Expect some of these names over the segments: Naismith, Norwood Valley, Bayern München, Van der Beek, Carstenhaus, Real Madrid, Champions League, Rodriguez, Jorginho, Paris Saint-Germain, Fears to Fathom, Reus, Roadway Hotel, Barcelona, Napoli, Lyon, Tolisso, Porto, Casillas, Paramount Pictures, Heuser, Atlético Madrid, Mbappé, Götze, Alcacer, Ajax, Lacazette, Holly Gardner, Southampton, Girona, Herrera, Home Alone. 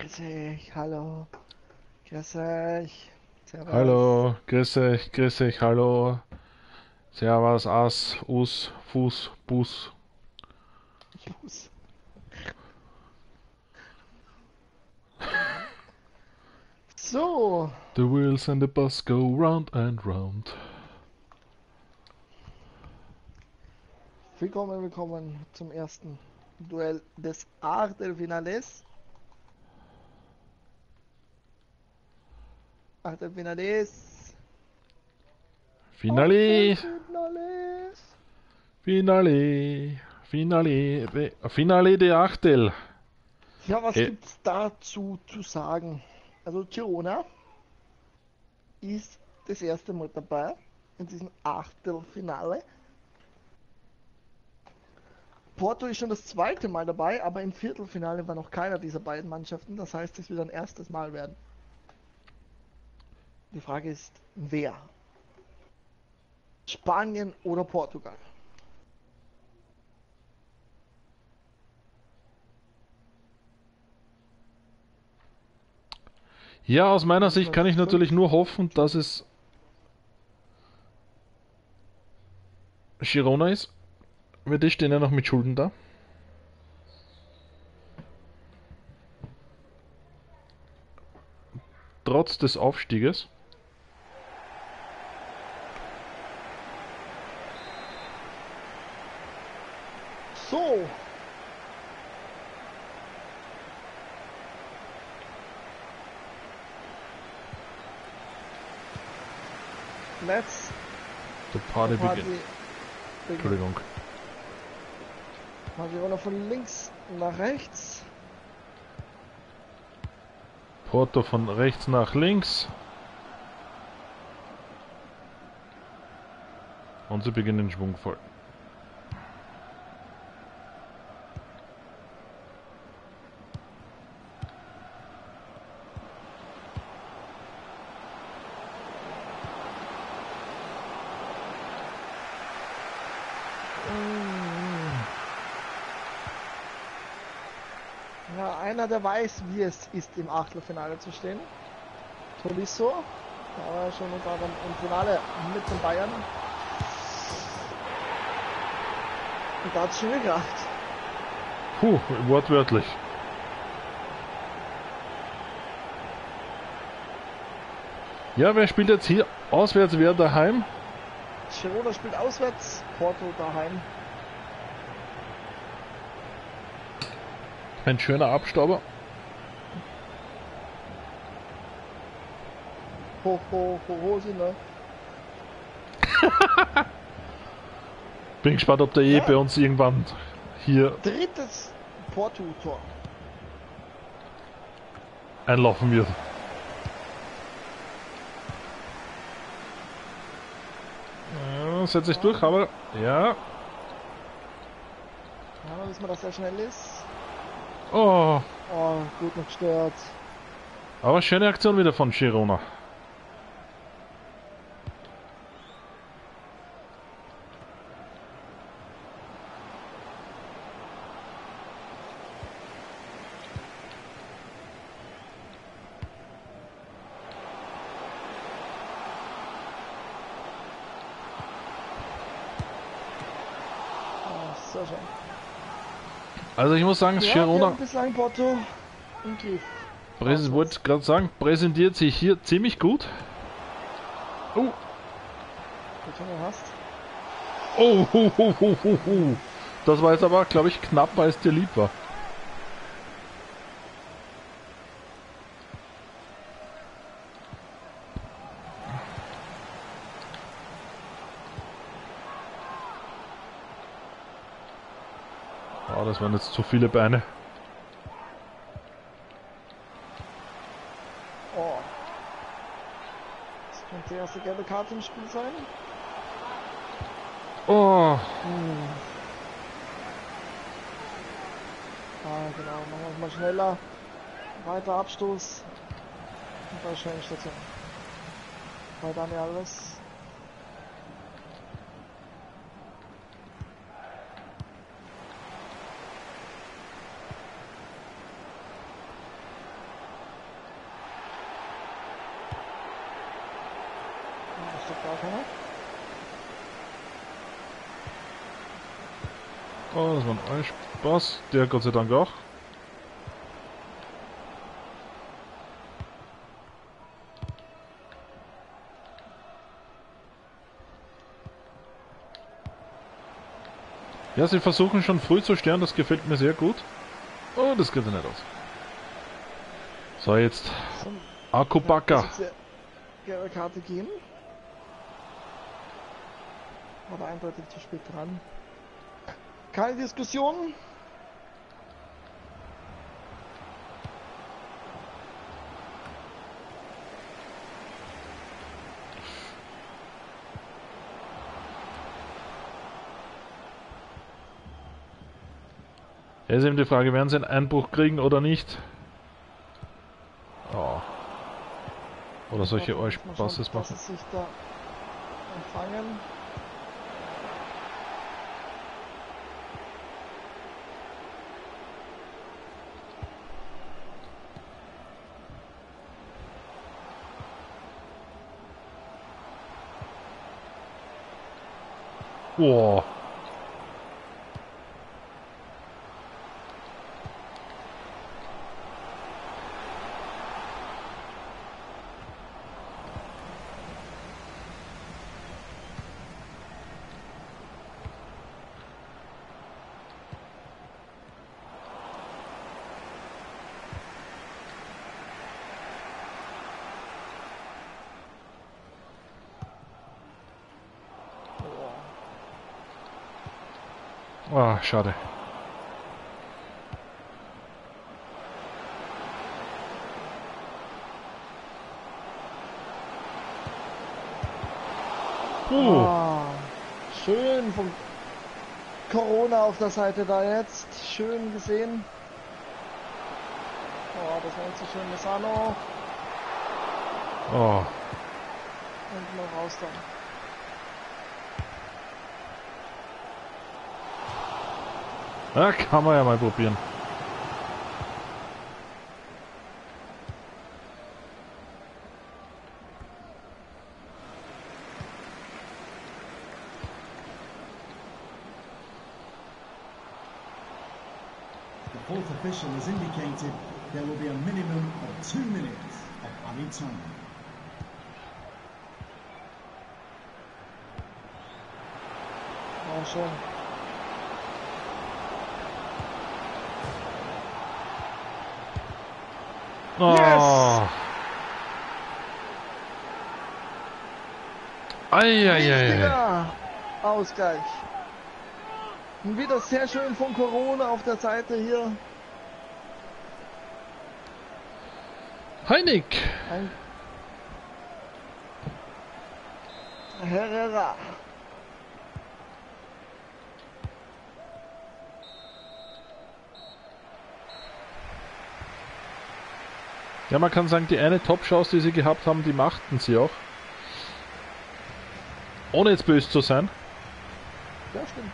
Grüß dich, hallo. Grüß dich. Servus. Hallo, grüß dich, hallo. Servus, Ass, Us, Fuß, Bus. Fuß. So. The wheels and the bus go round and round. Willkommen, willkommen zum ersten Duell des Achtelfinales. Achtelfinales. Finale. Finale. Finale. Finale der Achtel. Ja, was gibt's dazu zu sagen? Also Girona ist das erste Mal dabei in diesem Achtelfinale. Porto ist schon das zweite Mal dabei, aber im Viertelfinale war noch keiner dieser beiden Mannschaften. Das heißt, es wird ein erstes Mal werden. Die Frage ist, wer? Spanien oder Portugal? Ja, aus meiner Sicht kann ich natürlich nur hoffen, dass es Girona ist. Wir stehen ja noch mit Schulden da. Trotz des Aufstieges. So. Let's the party begin. Entschuldigung. Girona von links nach rechts. Porto von rechts nach links. Und sie beginnen schwungvoll. Der weiß, wie es ist, im Achtelfinale zu stehen. Tolisso war schon unter anderem im Finale mit den Bayern. Und da hat es schon gekracht. Puh, wortwörtlich. Ja, wer spielt jetzt hier auswärts, wer daheim? Girona spielt auswärts, Porto daheim. Ein schöner Abstauber. Ho, ho, ho, ho, ne? Bin gespannt, ob der ja bei uns irgendwann hier... Drittes Porto-Tor. ...einlaufen wird. Ja, setzt sich durch, aber... Ja. Ja, wissen wir, dass er schnell ist. Oh. Oh, gut noch gestört. Aber schöne Aktion wieder von Girona. Oh, so schön. Also ich muss sagen, ja, Girona bislang Porto im Griff. Ich wollte gerade sagen, präsentiert sich hier ziemlich gut. Oh. Oh, oh, oh, oh, oh, oh. Das war jetzt aber, glaube ich, knapper, als dir lieb war. Das waren jetzt zu viele Beine. Oh. Das könnte die erste gelbe Karte im Spiel sein. Oh. Hm. Ah, genau. Machen wir es mal schneller. Weiter Abstoß. Und da schöne Station. Bei Daniel alles. Oh, das war ein Spaß. Der Gott sei Dank auch. Ja, sie versuchen schon früh zu sterben, das gefällt mir sehr gut. Oh, das geht ja nicht aus. So, jetzt Akubaka. Gelbe Karte geben. Aber eindeutig zu spät dran. Keine Diskussion. Ja, ist eben die Frage, werden sie einen Einbruch kriegen oder nicht? Oh. Oder solche Euch-Passes machen. Dass sie sich da empfangen. Wow. Ah, oh, schade. Oh, schön vom Corona auf der Seite da jetzt. Schön gesehen. Oh, das war jetzt so schön. Messano. Oh. Und mal raus dann. Da kann man ja mal probieren. The fourth official has indicated there will be a minimum of 2 minutes of any time. Oh, schön. Oh. Yes! Eieiei. Ausgleich. Und wieder sehr schön von Corona auf der Seite hier. Heinig. Herrera. Ja, man kann sagen, die eine Top-Chance, die sie gehabt haben, die machten sie auch. Ohne jetzt böse zu sein. Ja, stimmt.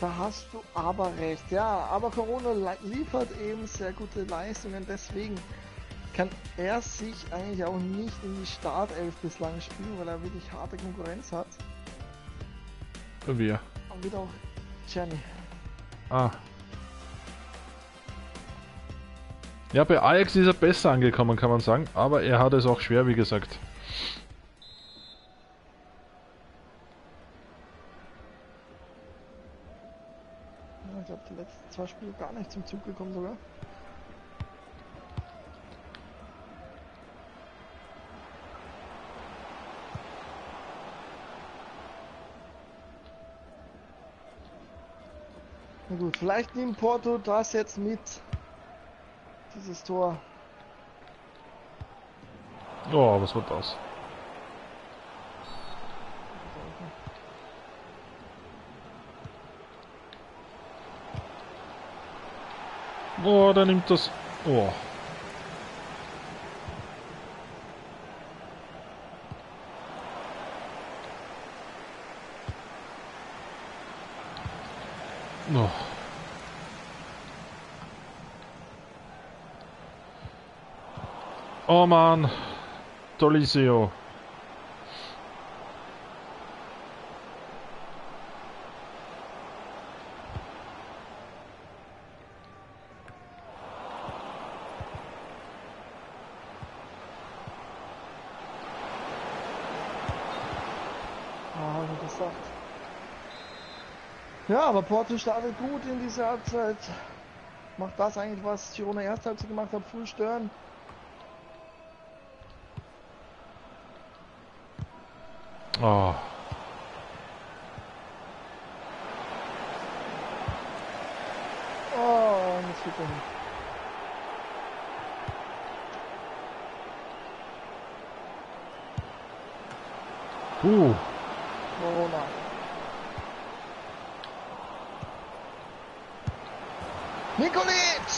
Da hast du aber recht, ja, aber Corona liefert eben sehr gute Leistungen, deswegen kann er sich eigentlich auch nicht in die Startelf bislang spielen, weil er wirklich harte Konkurrenz hat. Und wir. Und wieder auch Czerny. Ah. Ja, bei Ajax ist er besser angekommen, kann man sagen, aber er hat es auch schwer, wie gesagt. Letzten zwei Spiele gar nicht zum Zug gekommen sogar. Na gut, vielleicht nimmt Porto das jetzt mit. Dieses Tor. Oh, was wird das? Oh, da nimmt das... Oh. noch. Oh man, Tolisso. Ja, aber Porto startet gut in diese Halbzeit. Macht das eigentlich, was Girona erste Halbzeit gemacht hat, früh stören. Oh. Oh, das geht nicht. Corona. Nikolic!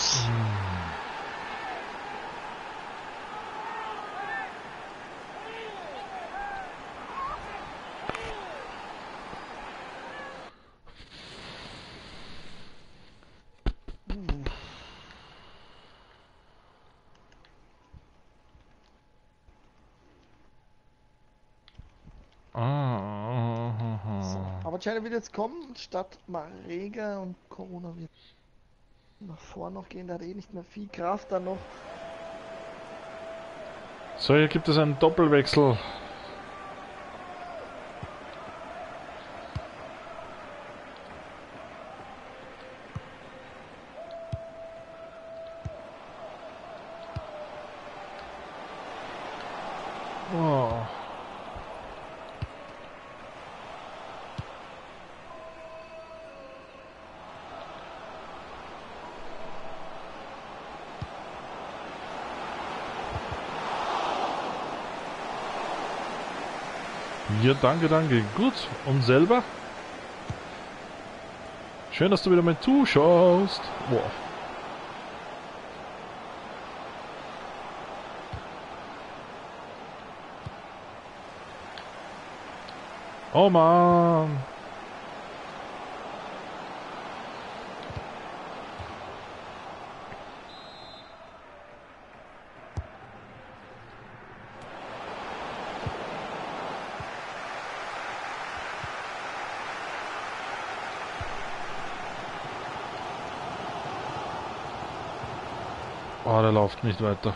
So, aber Czerny wird jetzt kommen, statt Marega, und Corona wird nach vorne noch gehen, da hat eh nicht mehr viel Kraft dann noch. So, hier gibt es einen Doppelwechsel. Oh. Ja, danke, danke. Gut. Und selber? Schön, dass du wieder mal zuschaust. Wow. Oh Mann. Oh, der läuft nicht weiter.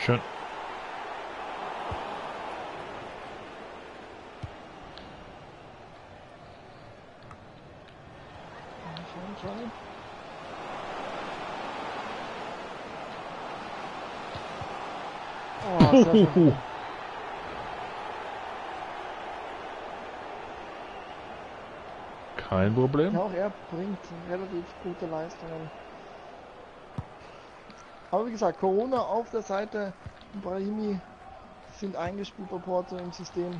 Schön. Kein Problem. Ja, auch er bringt relativ gute Leistungen. Aber wie gesagt, Corona auf der Seite, Brahimi sind eingespielt bei Porto im System.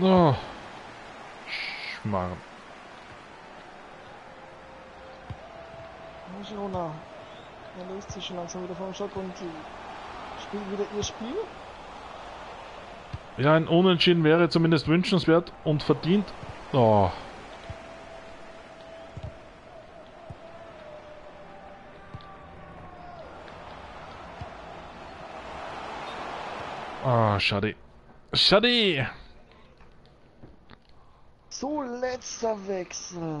Oh. Schmarrn. Girona, er löst sich schon langsam wieder vom Schock und spielt wieder ihr Spiel. Ja, ein Unentschieden wäre zumindest wünschenswert und verdient. Oh. Ah, schade. Schade! So, letzter Wechsel.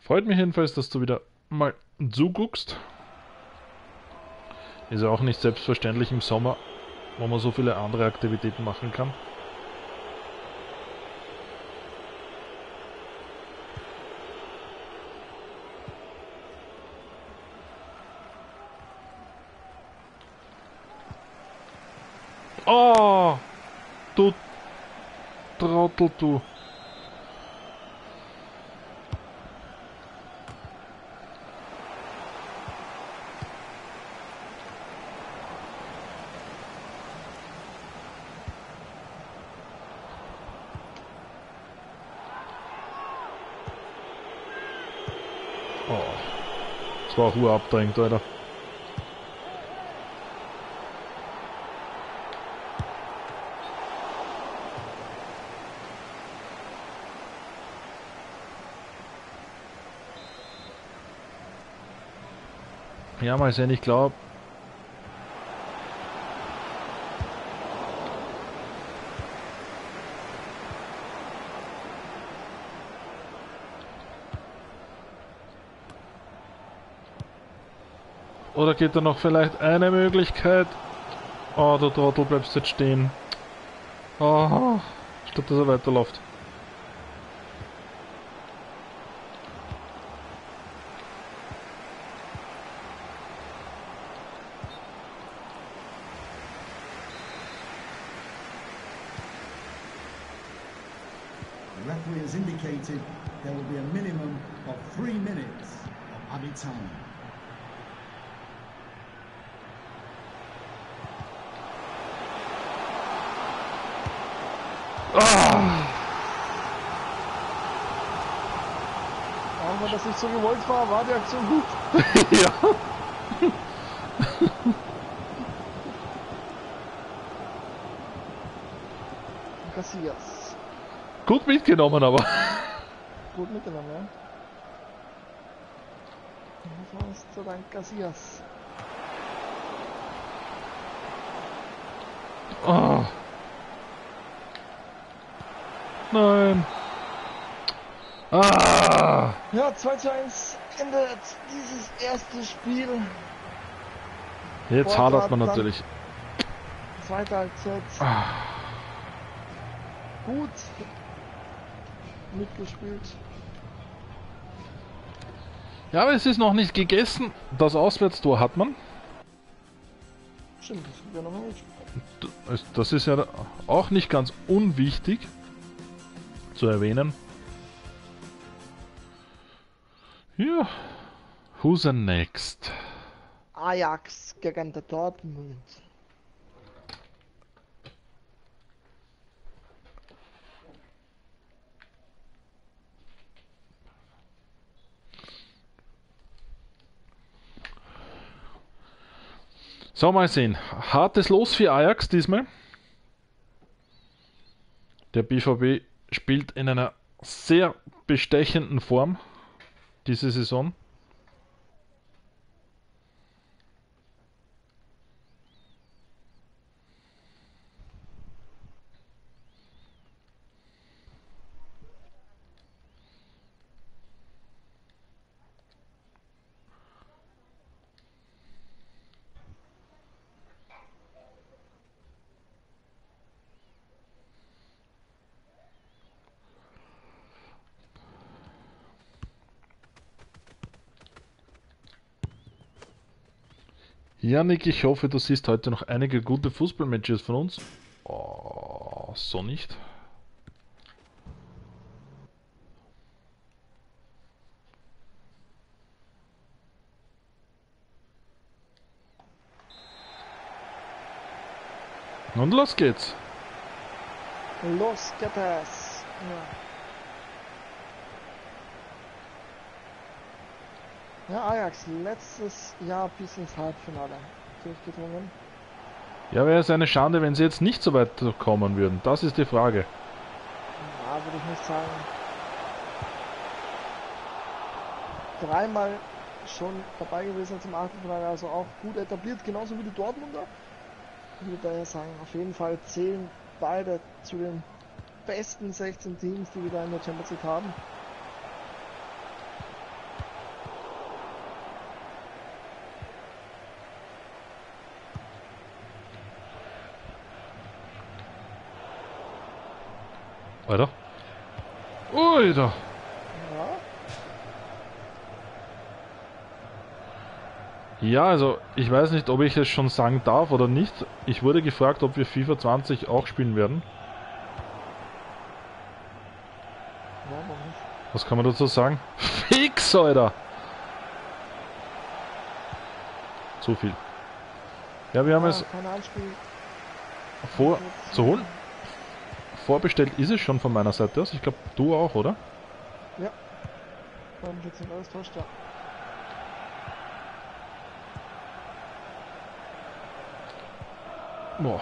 Freut mich jedenfalls, dass du wieder mal zuguckst. Ist ja auch nicht selbstverständlich im Sommer, wo man so viele andere Aktivitäten machen kann. Oh! Du Trottel, du! Das war Ruhe abdrängt, Alter. Ja, mal sehen, ich glaube. Oder geht da noch vielleicht eine Möglichkeit? Oh, der Trottel bleibst jetzt stehen. Oh, ich glaube, dass er weiterläuft. There will be a minimum of 3 minutes of added time. Warum man das nicht so gewollt war, war die Aktion gut. Ja. Casillas. Gut mitgenommen, aber. Gut mitgenommen, ja. Das war uns zu Dank Casillas. Oh. Nein. Ah. Ja, 2:1 endet dieses erste Spiel. Jetzt Porto hadert man natürlich. Zweite Halbzeit. Ah. Gut mitgespielt. Ja, aber es ist noch nicht gegessen. Das Auswärtstor hat man. Stimmt, das wird ja nochmal gespielt. Das ist ja auch nicht ganz unwichtig zu erwähnen. Ja. Who's the next? Ajax gegen der Dortmund. So, mal sehen. Hartes Los für Ajax diesmal. Der BVB spielt in einer sehr bestechenden Form diese Saison. Yannick, ich hoffe, du siehst heute noch einige gute Fußballmatches von uns. Oh, so nicht. Und los geht's. Los geht es. Ja, Ajax, letztes Jahr bis ins Halbfinale durchgedrungen. Ja, wäre es eine Schande, wenn sie jetzt nicht so weit kommen würden. Das ist die Frage. Ja, würde ich nicht sagen. Dreimal schon dabei gewesen zum Achtelfinale, also auch gut etabliert, genauso wie die Dortmunder. Ich würde daher sagen, auf jeden Fall zählen beide zu den besten 16 Teams, die wir da in der Champions League haben. Alter. Alter. Ja. Ja, also ich weiß nicht, ob ich es schon sagen darf oder nicht. Ich wurde gefragt, ob wir FIFA 20 auch spielen werden. Ja, warum nicht? Was kann man dazu sagen? Fix, Alter. Zu viel. Ja, wir haben es vor zu holen. Vorbestellt ist es schon von meiner Seite aus. Ich glaube, du auch, oder? Ja. Dann wird es alles täuscht, ja. Boah.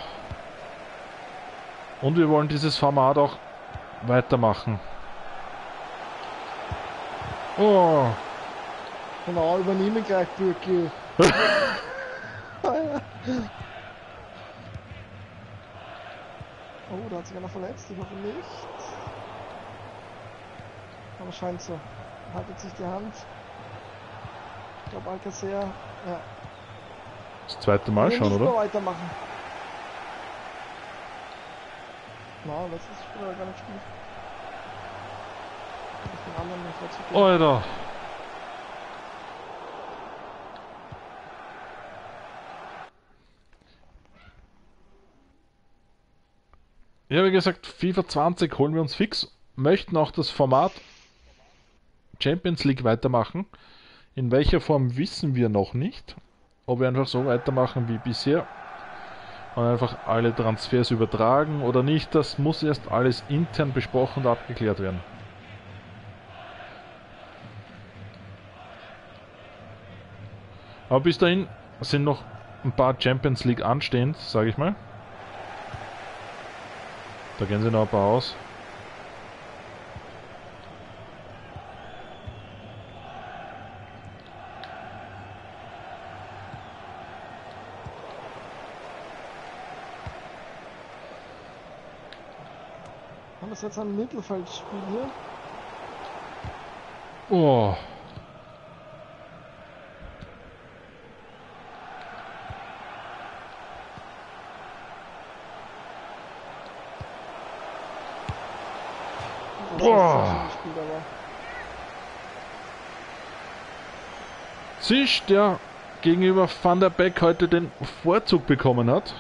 Und wir wollen dieses Format auch weitermachen. Oh. Genau, übernehmen gleich Bürki. Oh, da hat sich einer verletzt, ich hoffe nicht. Aber scheint so. Haltet sich die Hand. Ich glaube, Alcacer. Ja. Das zweite Mal schon, oder? Weitermachen. Nein, das ist schon gar nicht spiel. Den anderen nicht Alter. Ja, wie gesagt, FIFA 20 holen wir uns fix. Möchten auch das Format Champions League weitermachen. In welcher Form wissen wir noch nicht. Ob wir einfach so weitermachen wie bisher und einfach alle Transfers übertragen oder nicht, das muss erst alles intern besprochen und abgeklärt werden. Aber bis dahin sind noch ein paar Champions League anstehend, sage ich mal. Da gehen sie noch ein paar aus. Haben wir es jetzt ein Mittelfeldspiel hier? Oh. Sich, der gegenüber Van der Beek heute den Vorzug bekommen hat.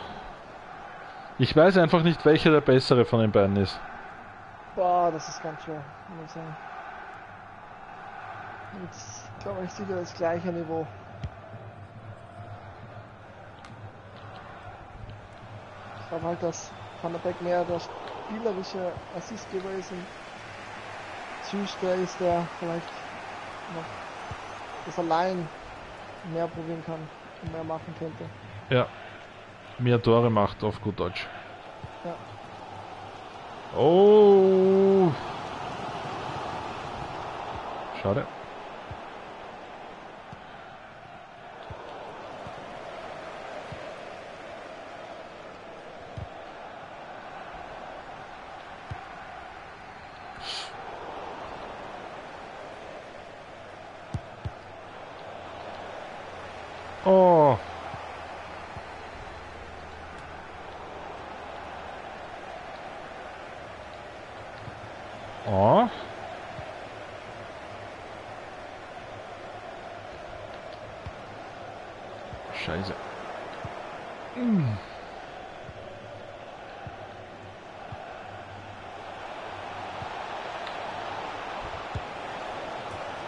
Ich weiß einfach nicht, welcher der bessere von den beiden ist. Boah, das ist ganz schwer. Jetzt glaube ich sicher das gleiche Niveau. Ich glaube halt, dass Van der Beek mehr der spielerische Assistgeber ist. Süßter ist, der vielleicht noch das allein mehr probieren kann und mehr machen könnte. Ja, mehr Tore macht auf gut Deutsch. Ja. Oh! Schade. Oh. Oh. Scheiße.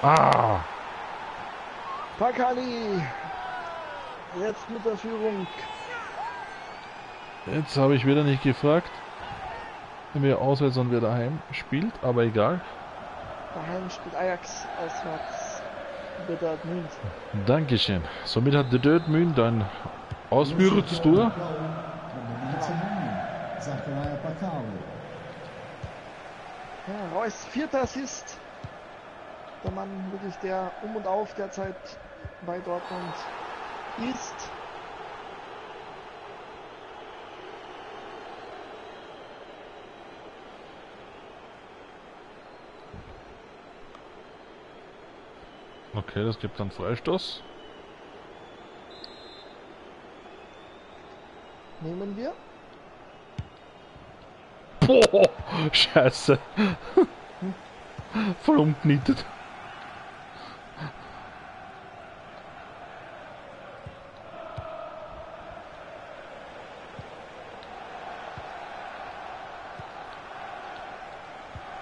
Ah. Pakali. Jetzt mit der Führung. Jetzt habe ich wieder nicht gefragt, wer auswärts und wer daheim spielt, aber egal. Daheim spielt Ajax, auswärts der Dortmund. Dankeschön. Somit hat der Dortmund ein Auswärtstor. Ja, Reus, vierter Assist. Der Mann wirklich, der um und auf derzeit bei Dortmund ist. Okay, das gibt dann Freistoß. Nehmen wir. Boah, Scheiße. Voll umknietet.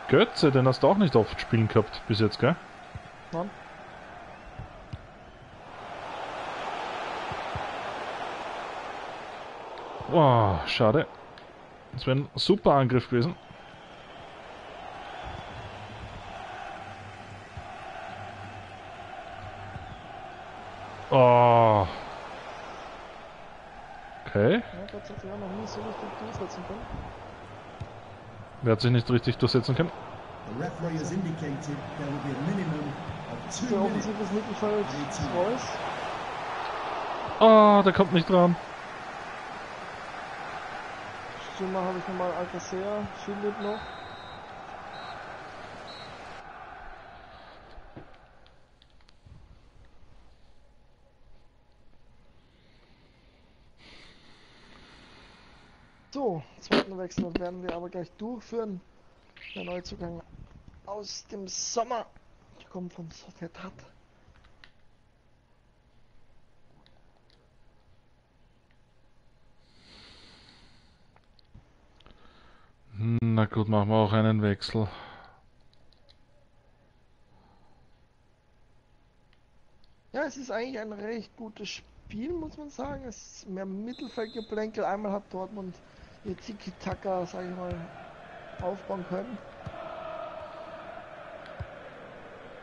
Götze, den hast du auch nicht oft spielen gehabt bis jetzt, gell? Mann. Oh, schade. Das wäre ein super Angriff gewesen. Oh. Okay. Er hat sich nicht richtig durchsetzen können. The referee has indicated there will be a minimum of 2 minutes. Oh, der kommt nicht dran. Stürmer habe ich nochmal Alcacer, Schildlet noch. So, zweiten Wechsel werden wir aber gleich durchführen. Der Neuzugang aus dem Sommer, der kommt vom Southampton. Na gut, machen wir auch einen Wechsel. Ja, es ist eigentlich ein recht gutes Spiel, muss man sagen. Es ist mehr Mittelfeldgeplänkel. Einmal hat Dortmund ihr Tiki-Taka, sag ich mal, aufbauen können.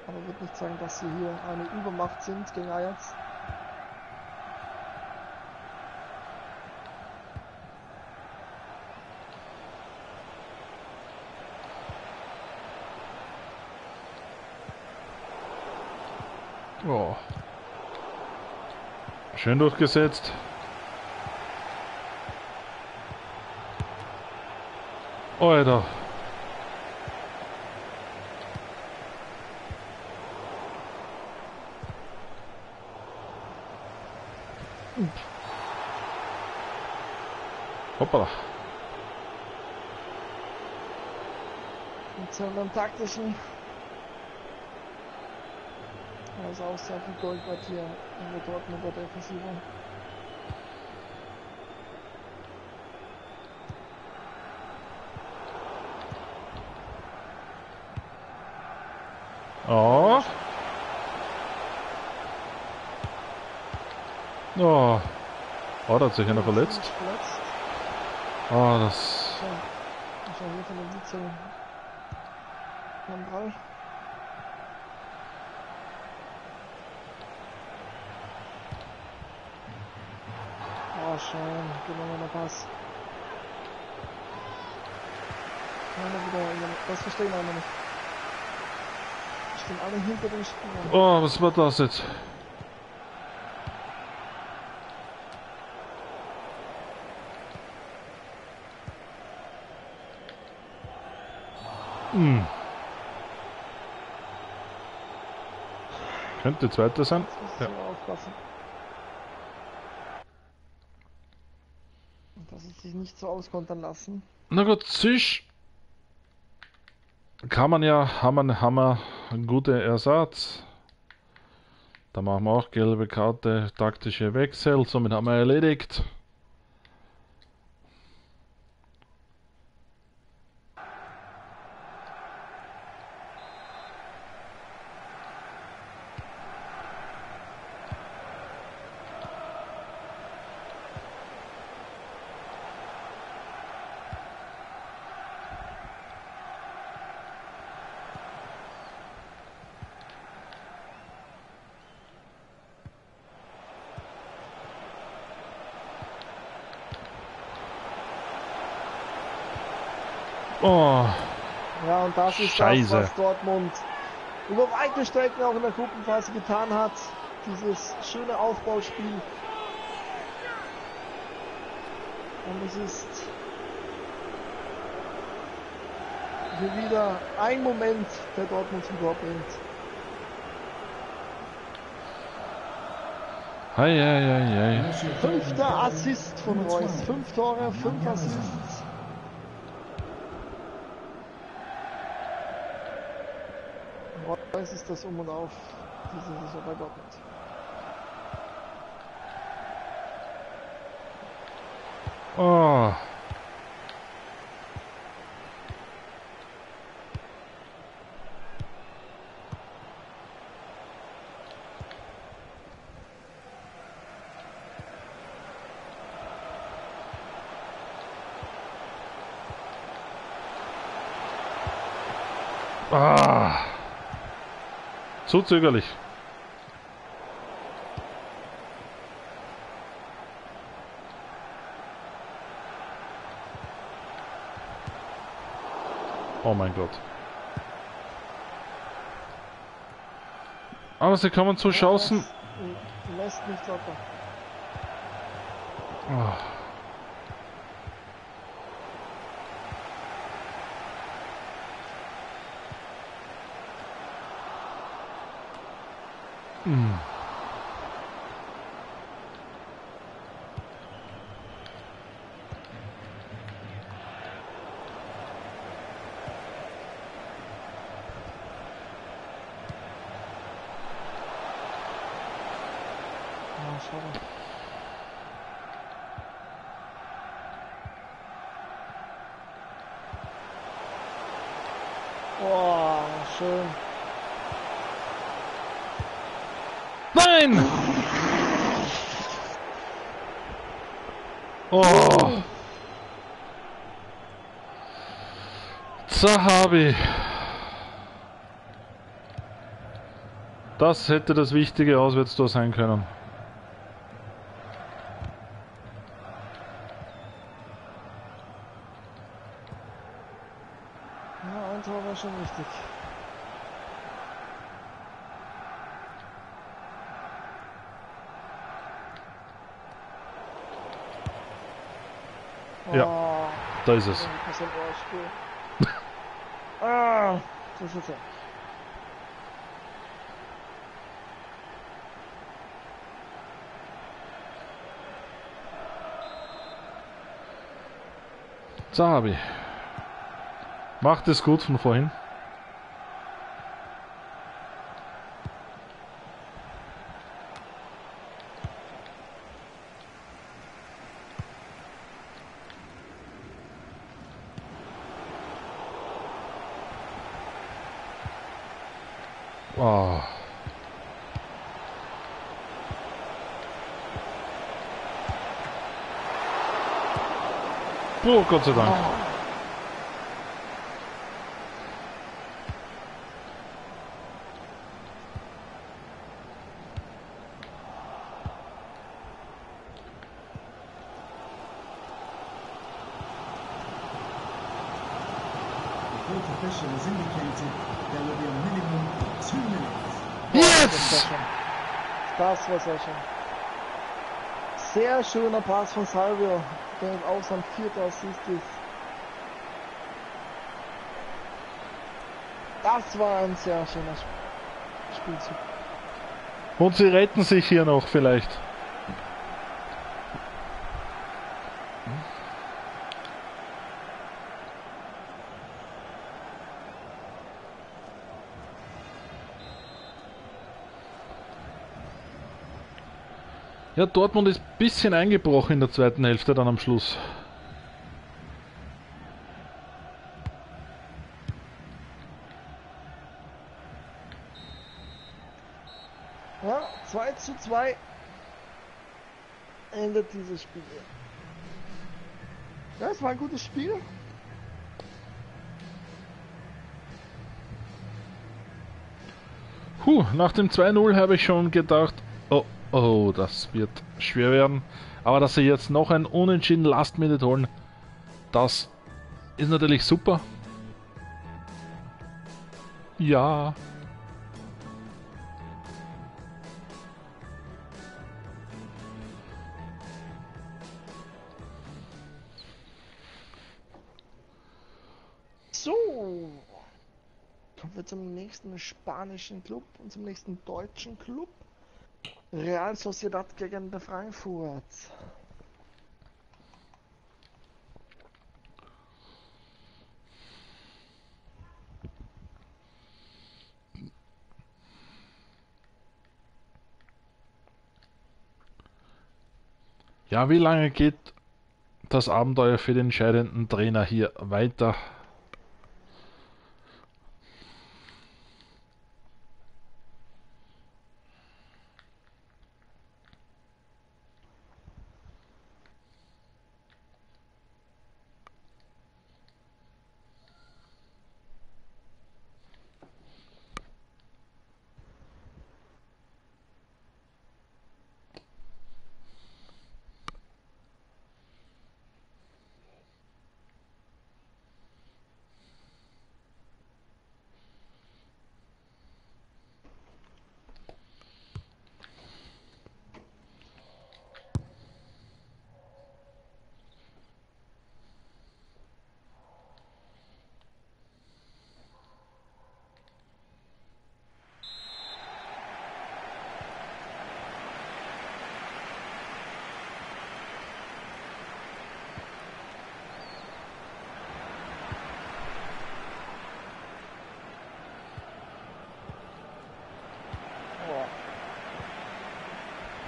Aber ich würde nicht sagen, dass sie hier eine Übermacht sind gegen Ajax. Oh. Schön durchgesetzt. Alter. Hoppala. Jetzt haben wir einen taktischen. Also auch sehr viel Gold war hier in der Dortmunder Defensive. Oh. Oh. Oh, da hat sich einer verletzt. Oh, das. Ich war hier von der Witze. Am Ball. Schön, gelungener Pass. Das verstehen wir noch nicht. Stehen alle hinter dem Spieler. Oh, was war das jetzt? Hm. Könnte zweiter sein. Ja. Aufpassen. Sich nicht so auskontern lassen. Na gut, sich kann man ja, haben wir einen guten Ersatz. Da machen wir auch gelbe Karte, taktische Wechsel, somit haben wir erledigt. Oh. Ja, und das ist Scheiße. Das, was Dortmund über weite Strecken auch in der Gruppenphase getan hat. Dieses schöne Aufbauspiel. Und es ist hier wieder ein Moment, der Dortmund zum Tor bringt. Hei, hei, hei, hei. 5. Assist von Reus. 5 Tore, 5 Assists. Das ist das Um und Auf, diese Saison bei Dortmund. Oh. Ah. So zögerlich. Oh mein Gott. Aber sie kommen zu Chancen. Lässt nicht locker. Oh. Oh, schön. Nein! Oh! Zahavi! Das hätte das wichtige Auswärtstor sein können. Ja, da ist es. Ah, das ist er. Zahavi. Macht es gut von vorhin. Oh. Oh, Gott sei Dank. Oh. Das war sehr schön. Sehr schöner Pass von Salvio, der auch sein vierter Assist ist. Das war ein sehr schöner Spielzug. Und sie retten sich hier noch vielleicht. Ja, Dortmund ist ein bisschen eingebrochen in der zweiten Hälfte dann am Schluss. Ja, 2:2 endet dieses Spiel. Ja, es war ein gutes Spiel. Puh, nach dem 2:0 habe ich schon gedacht, oh. Oh, das wird schwer werden. Aber dass sie jetzt noch ein Unentschieden Last Minute holen, das ist natürlich super. Ja. So. Kommen wir zum nächsten spanischen Club und zum nächsten deutschen Club. Real Sociedad gegen der Frankfurt. Ja, wie lange geht das Abenteuer für den entscheidenden Trainer hier weiter?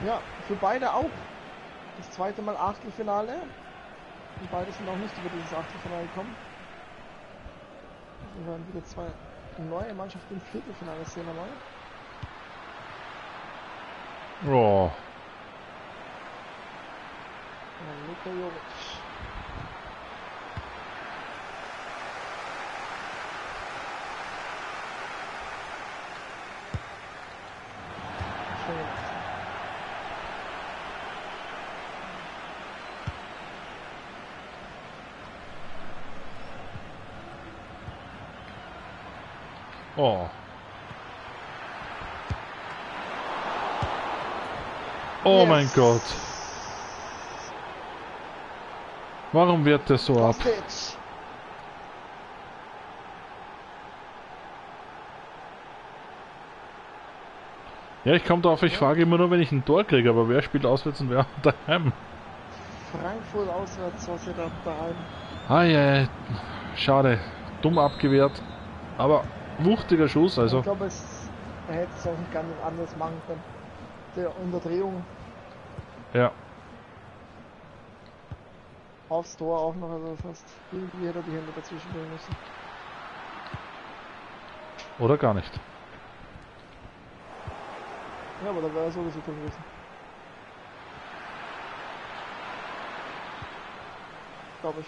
Ja, für beide auch. Das zweite Mal Achtelfinale. Und beide sind auch nicht über dieses Achtelfinale gekommen. Wir werden wieder zwei neue Mannschaften im Viertelfinale sehen einmal. Boah. Luka Jovic. Oh. Oh yes. Mein Gott. Warum wird das so ab? Ja, ich komme drauf, ich frage immer nur, wenn ich ein Tor kriege, aber wer spielt auswärts und wer daheim? Frankfurt auswärts, was ihr da daheim. Ah ja, schade. Dumm abgewehrt. Aber wuchtiger Schuss, also. Ich glaube, er hätte es auch nicht ganz anders machen können. Der Unterdrehung. Ja. Aufs Tor auch noch, also das heißt, irgendwie hätte er die Hände dazwischen bringen müssen. Oder gar nicht. Ja, aber da wäre er sowieso gewesen. Glaube ich.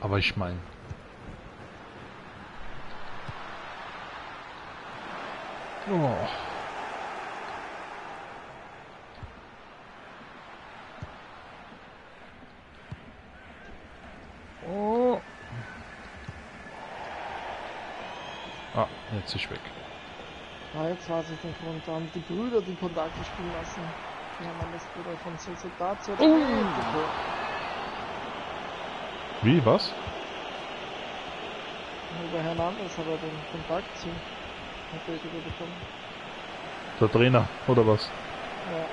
Aber ich meine. Oh. Oh. Ah, jetzt ist weg. Ah, jetzt war sich der Grund. Da haben die Brüder die Kontakte spielen lassen. Die haben alles Bruder von Sociedad zu Wie, was? Über Hernandez hat er den Kontakt zu Atletico bekommen. Der Trainer, oder was? Ja.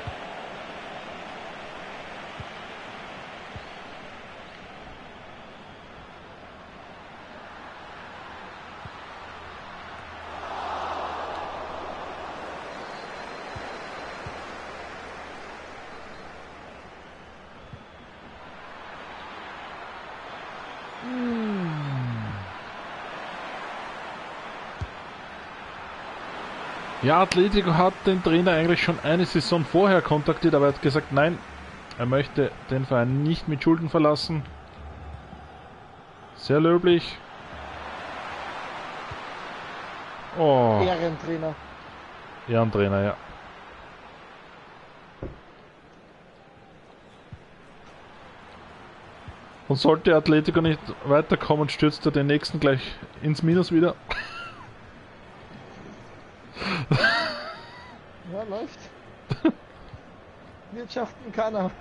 Ja, Atletico hat den Trainer eigentlich schon eine Saison vorher kontaktiert, aber er hat gesagt, nein, er möchte den Verein nicht mit Schulden verlassen. Sehr löblich. Oh. Ehrentrainer. Ehrentrainer, ja. Und sollte Atletico nicht weiterkommen, stürzt er den nächsten gleich ins Minus wieder. Ja, läuft. Wirtschaften kann er.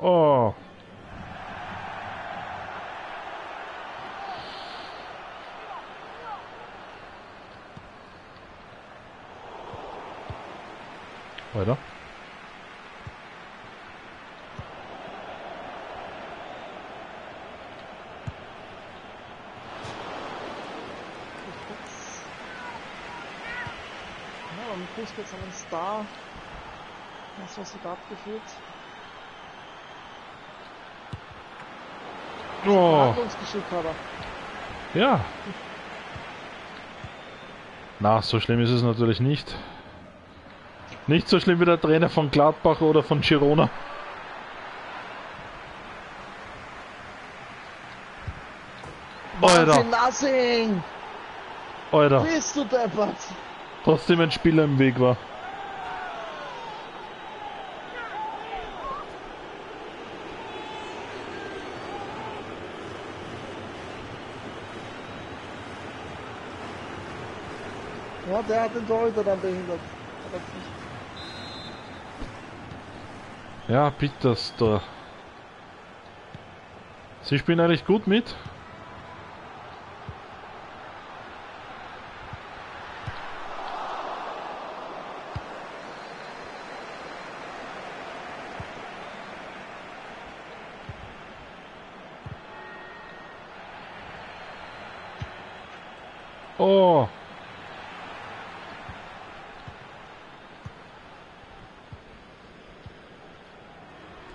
Oh. Weiter. Jetzt haben wir einen Star, das was sie da abgeführt. Oh. Ja. Na, so schlimm ist es natürlich nicht. Nicht so schlimm wie der Trainer von Gladbach oder von Girona. Alter. Alter. Bist du deppert? Trotzdem ein Spieler im Weg war. Ja, der hat den Torhüter dann behindert. Ja, bitterster. Sie spielen eigentlich gut mit. Oh!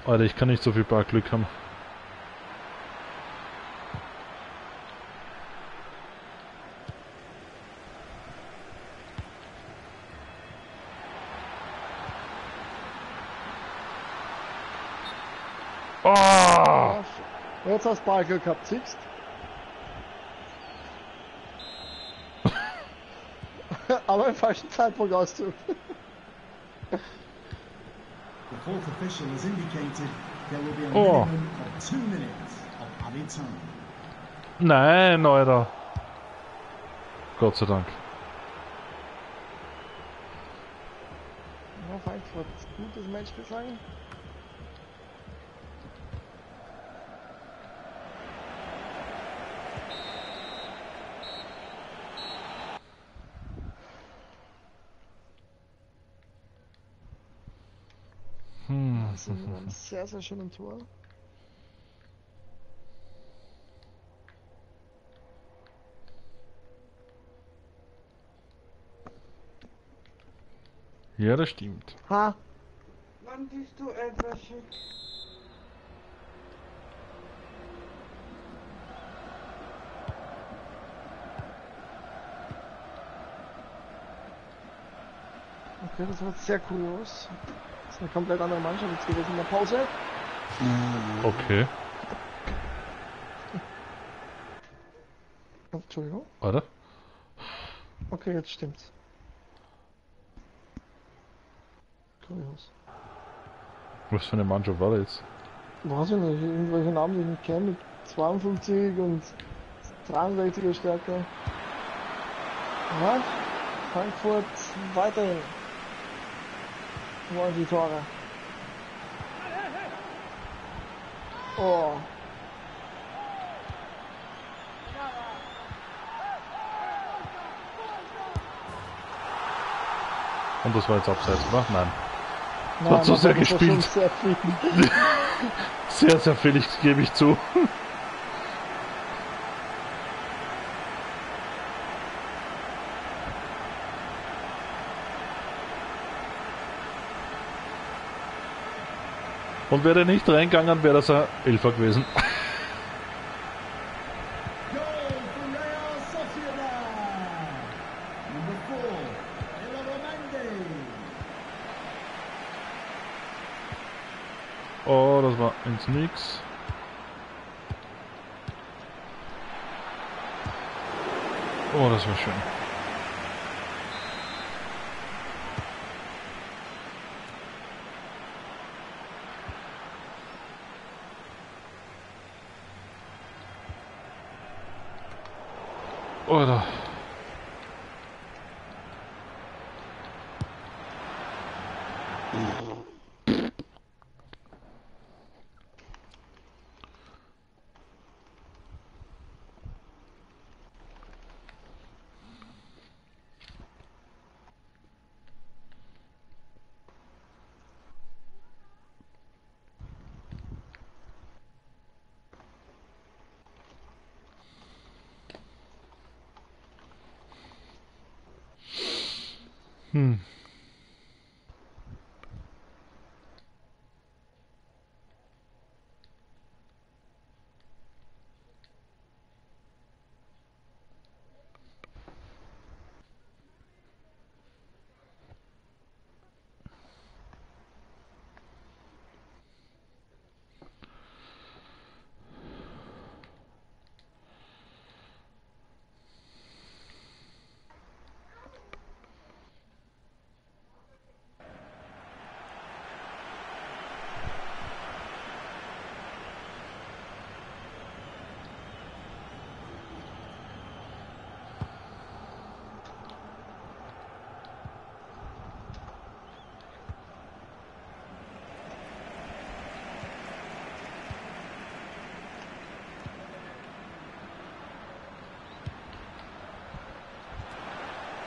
Alter, ich kann nicht so viel Glück haben. Oh! Jetzt hast du Ballglück gehabt, siehst du? Aber im falschen Zeitpunkt auszug. Oh. Nein, Alter. Gott sei Dank. Ja, Frankfurt, gutes Match geschlagen. Sehr, sehr schönen Tor. Ja, das stimmt. Ha! Wann bist du etwas schick? Okay, das war sehr kurios. Das ist eine komplett andere Mannschaft jetzt gewesen in der Pause. Okay. Entschuldigung. Warte. Okay, jetzt stimmt's. Kurios. Was für eine Mannschaft war das jetzt? Weiß ich nicht, irgendwelche Namen, die ich nicht kenne, mit 52 und 63er Stärke. Ja, Frankfurt weiterhin. Wollen die Tore. Oh. Und das war jetzt abseits, oder? Nein. Nein, hat so sehr gespielt. Sehr, sehr viel, ich gebe ich zu. Und wäre er nicht reingegangen, wäre das ein Elfer gewesen. Oh, das war ins Nix. Oh, das war schön. Oder.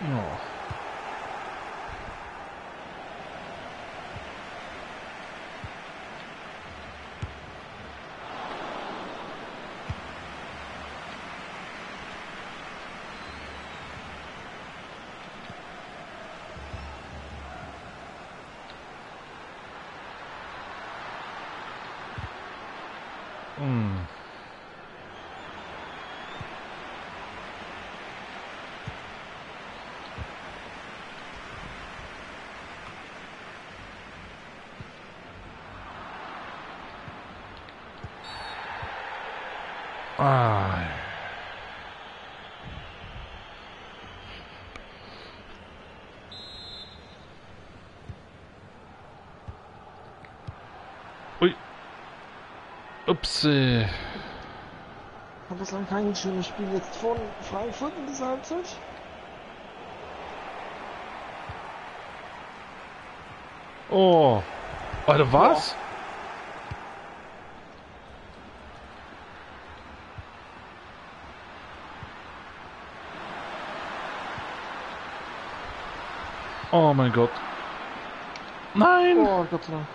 Oh. Ui. Ups. Hat bislang kein schönes Spiel jetzt von Frankfurt in dieser Halbzeit. Oh. Alter, was? Oh. Oh mein Gott. Nein! Oh Gott sei Dank.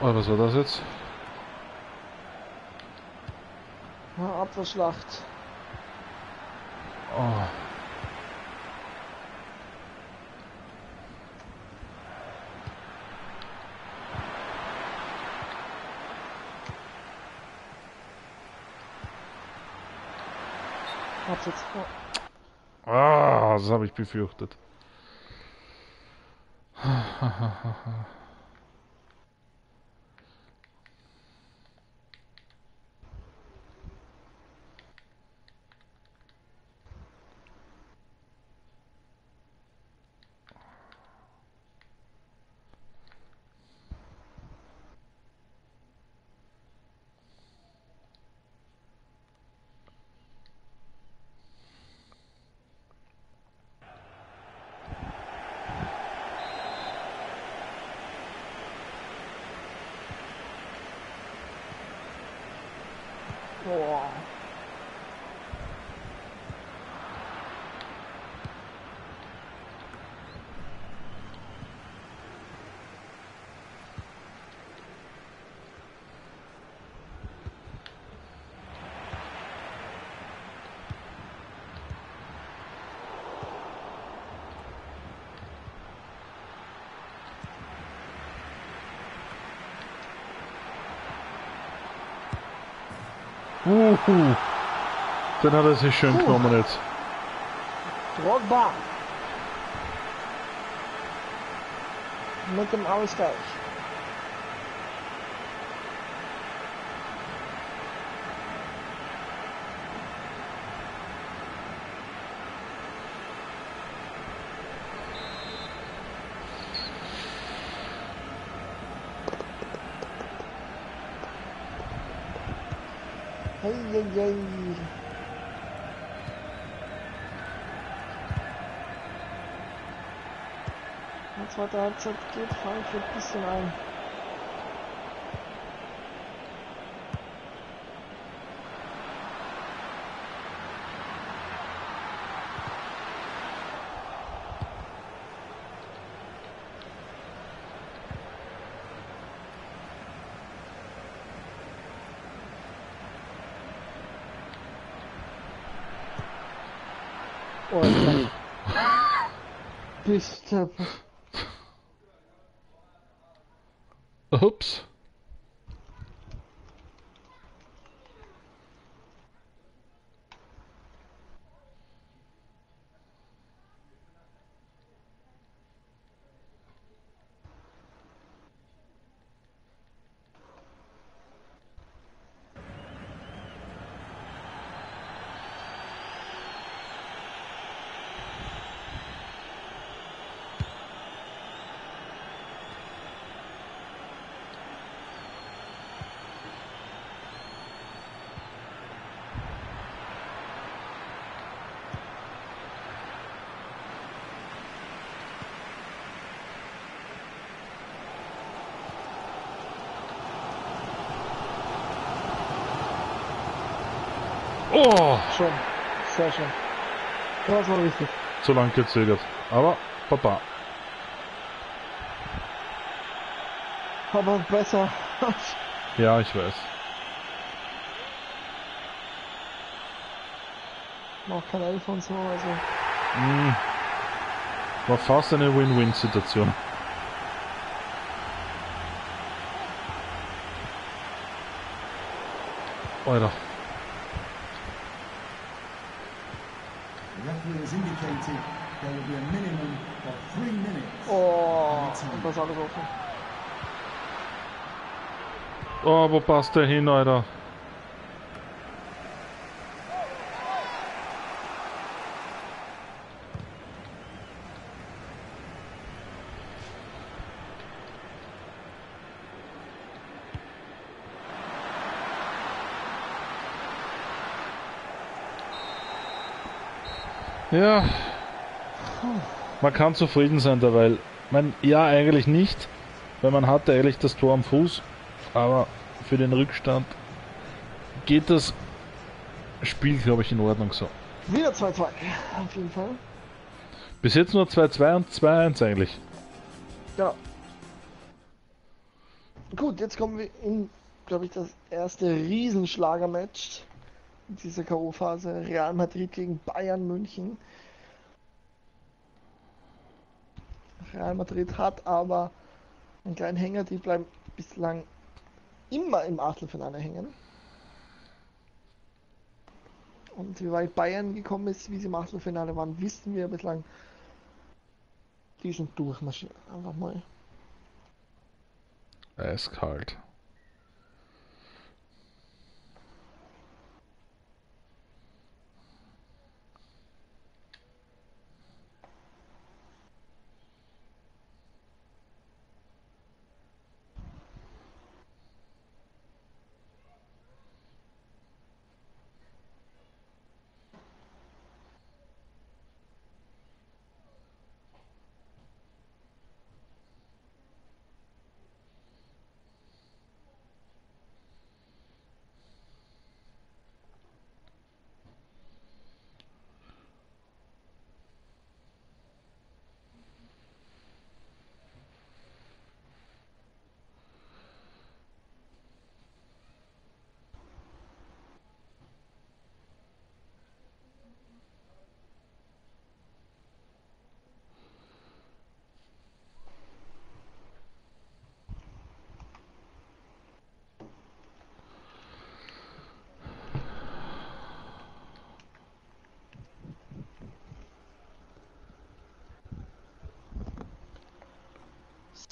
Oh, was war das jetzt? Ja, Abwehrschlacht. Oh. Ah, das habe ich befürchtet. Uhu, dann hat er sich schön genommen jetzt. Drogba. Mit dem Ausgleich. Yay. In der zweiten Halbzeit geht Frankfurt ein bisschen ein. Ups. Oh! Schon. Sehr schön. Das war richtig. Zu lang gezögert. Aber Papa. Aber besser. Ja, ich weiß. Noch kein Elf und so, also. Mm. War fast eine Win-Win-Situation. Alter. Oh, und das alles offen. Oh, wo passt der hin, Alter? Ja, man kann zufrieden sein derweil. Man, ja, eigentlich nicht, weil man hatte eigentlich das Tor am Fuß, aber für den Rückstand geht das Spiel, glaube ich, in Ordnung so. Wieder 2-2, auf jeden Fall. Bis jetzt nur 2-2 und 2-1 eigentlich. Ja. Gut, jetzt kommen wir in, glaube ich, das erste Riesenschlagermatch. Diese K.O.-Phase, Real Madrid gegen Bayern München. Real Madrid hat aber einen kleinen Hänger, die bleiben bislang immer im Achtelfinale hängen. Und wie weit Bayern gekommen ist, wie sie im Achtelfinale waren, wissen wir bislang. Die sind durchmarschiert, einfach mal. Eiskalt.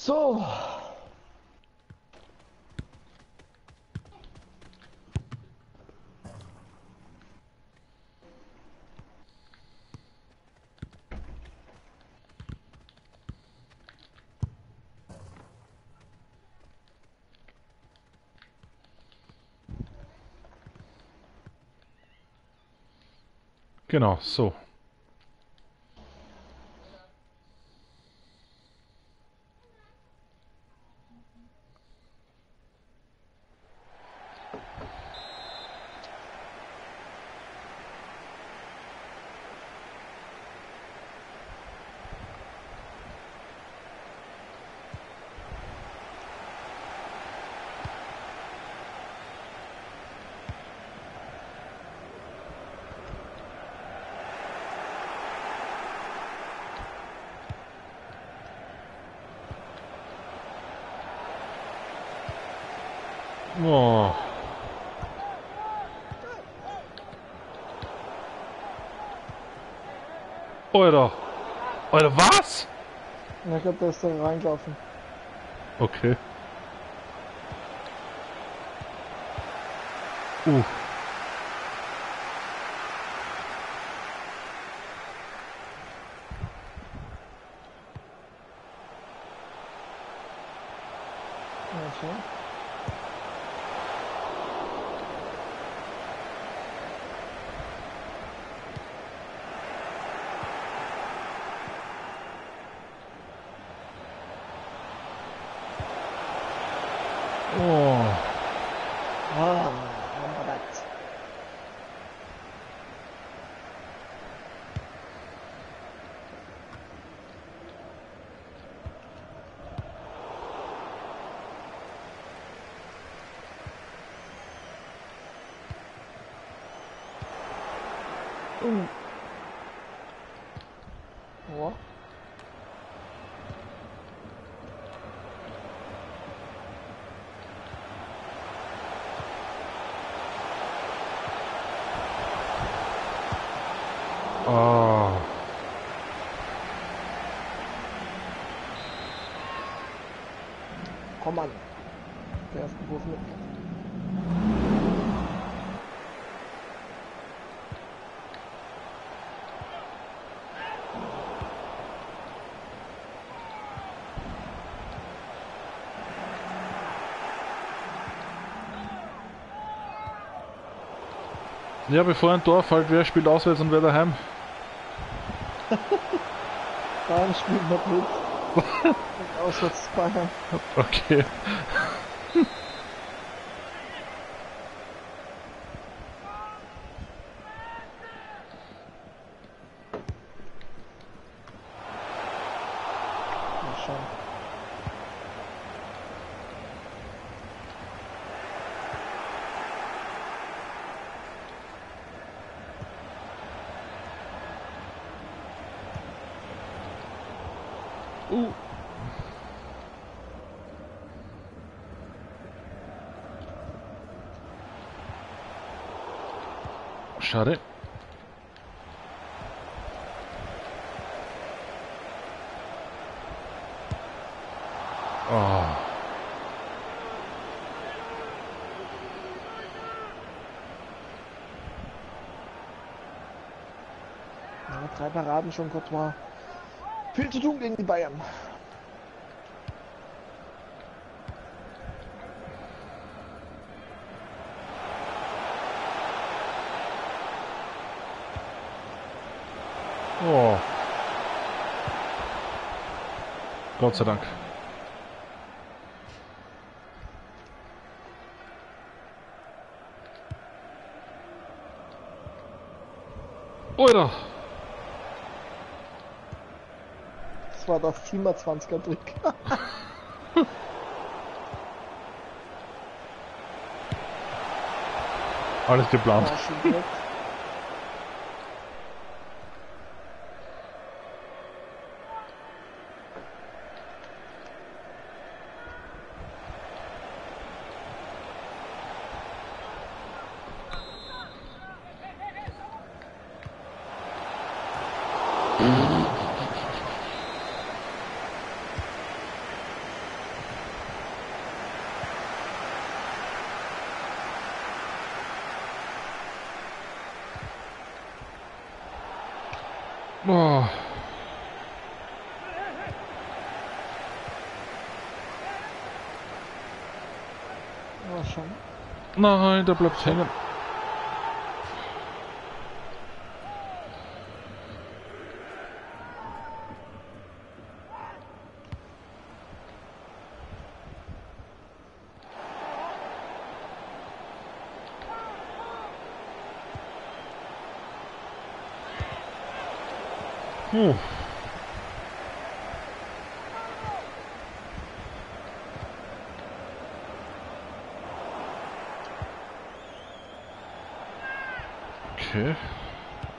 So. Genau, so. Oh. Alter. Alter, was? Ich glaube, der ist da reingelaufen. Okay. Oh. Oh, Ooh. What? Oh. Komm an. Der erste Wurf mit. Ja, bevor ein Tor fällt, wer spielt auswärts und wer daheim? Bayern spielt noch mit. Auswärts Bayern. Okay. Schade. Oh. Ja, 3 Paraden schon kurz mal. Viel zu tun gegen die Bayern. Oh. Gott sei Dank. Oder? Das war das 27er Trick. Alles geplant. Oh. Oh, schon. Nein, da bleibt hängen. Okay.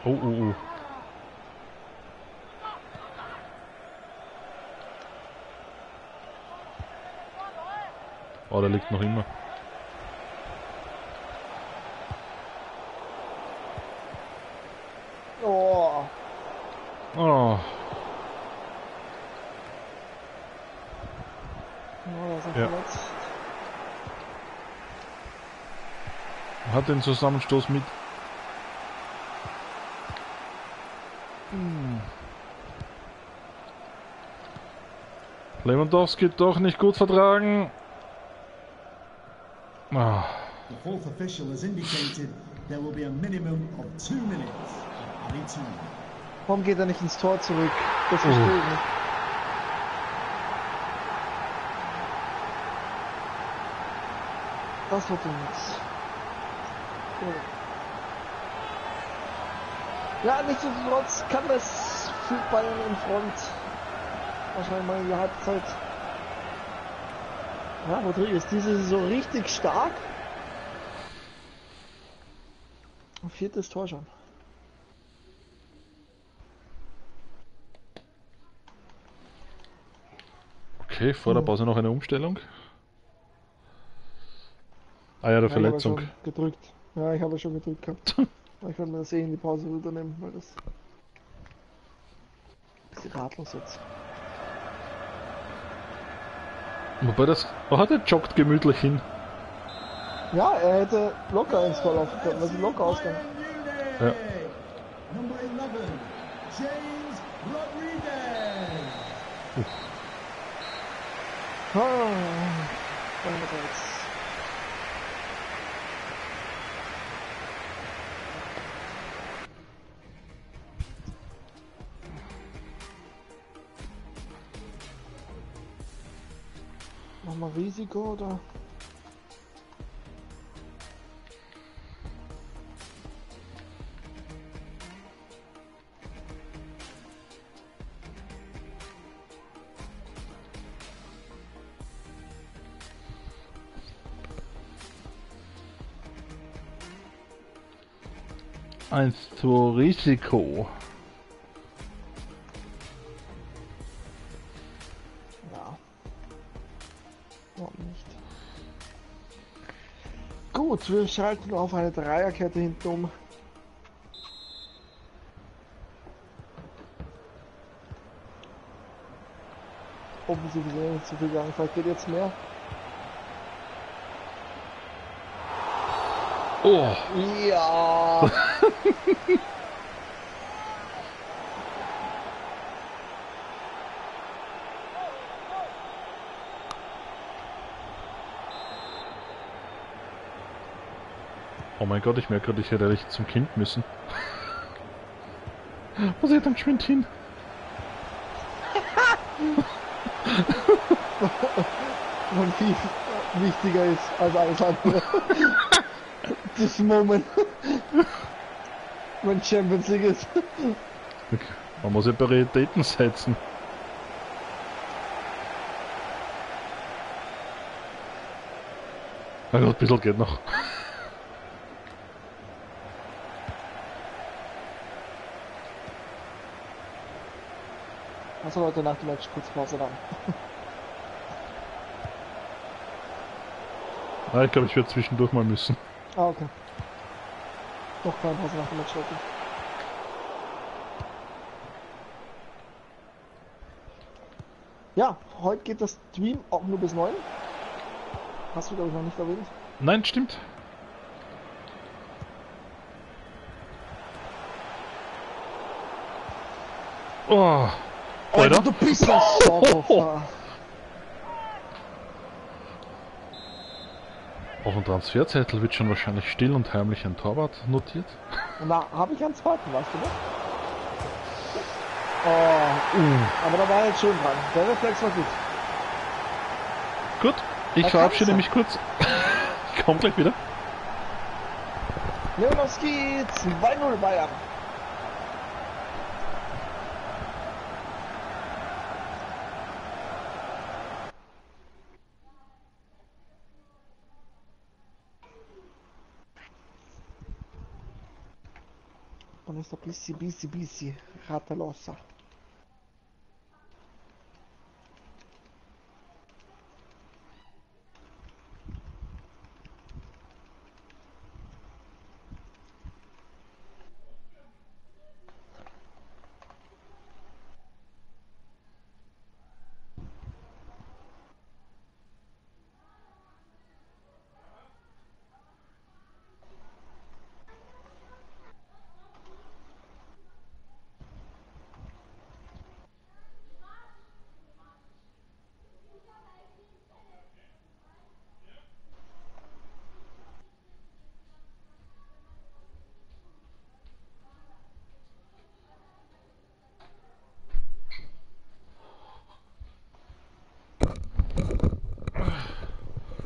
Oh. Oh, der liegt noch immer. Hat den Zusammenstoß mit. Lewandowski doch nicht gut vertragen. Ah. The fourth official has indicated there will be a minimum of 2 minutes. Warum geht er nicht ins Tor zurück? Das verstehe ich nicht. Das wird nichts. Ja, nichtsdestotrotz kann das für Bayern in Front. Wahrscheinlich mal in der Halbzeit. Ja, Rodriguez, diese Saison richtig stark. Und viertes Tor schon. Okay, vor der Pause noch eine Umstellung. Ah ja, der Verletzung. Ich habe schon gedrückt. Ja, ich habe schon gedrückt gehabt. Ich werde mir das eh in die Pause runternehmen, weil das ein bisschen ratlos jetzt. Wobei das... Oh, der joggt gemütlich hin. Ja, er hätte locker ins Tor laufen können, also locker ausgegangen. Ja. Ah, nochmal Risiko oder? Eins zu Risiko. Ja. Warum nicht? Gut, wir schalten auf eine Dreierkette hinten um. Offensiv ist nicht so viel gegangen, vielleicht geht jetzt mehr. Oh! Ja! Oh mein Gott, ich merke gerade, ich hätte echt zum Kind müssen. Was ist denn geschwind hin? Und viel wichtiger ist als alles andere. This moment, wenn Champions League ist. Okay. Man muss ja Prioritäten setzen. Na gut, ein bisschen geht noch. Also Leute, nach dem Match kurz Pause dann. Ah, ich glaube, ich werde zwischendurch mal müssen. Ah, okay. Doch kein Pause nach dem Match, Leute. Ja, heute geht das Stream auch nur bis 9. Hast du, glaube ich, noch nicht erwähnt. Nein, stimmt. Oh, Alter, du bist ein Sauber. Auf dem Transferzettel wird schon wahrscheinlich still und heimlich ein Torwart notiert. Na, habe ich einen zweiten, weißt du, ne? Oh, aber da war er jetzt schön dran. Der Reflex war gut. Gut, ich verabschiede mich kurz. Ich komme gleich wieder. Lewandowski 2-0 Bayern. Sto bisi ratalossa.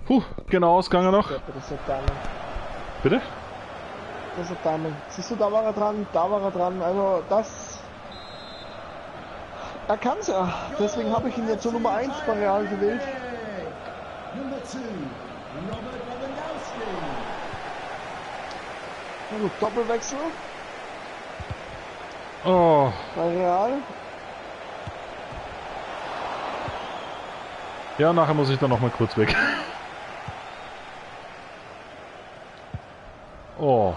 Puh, genau, ausgegangen noch. Das hat Damen. Bitte? Das hat Damen. Siehst du, da war er dran, da war er dran. Also, das... Er kann's ja. Deswegen habe ich ihn jetzt zur Nummer 1 bei Real gewählt. Na gut, Doppelwechsel. Oh. Bei Real. Ja, nachher muss ich dann noch mal kurz weg. Oh.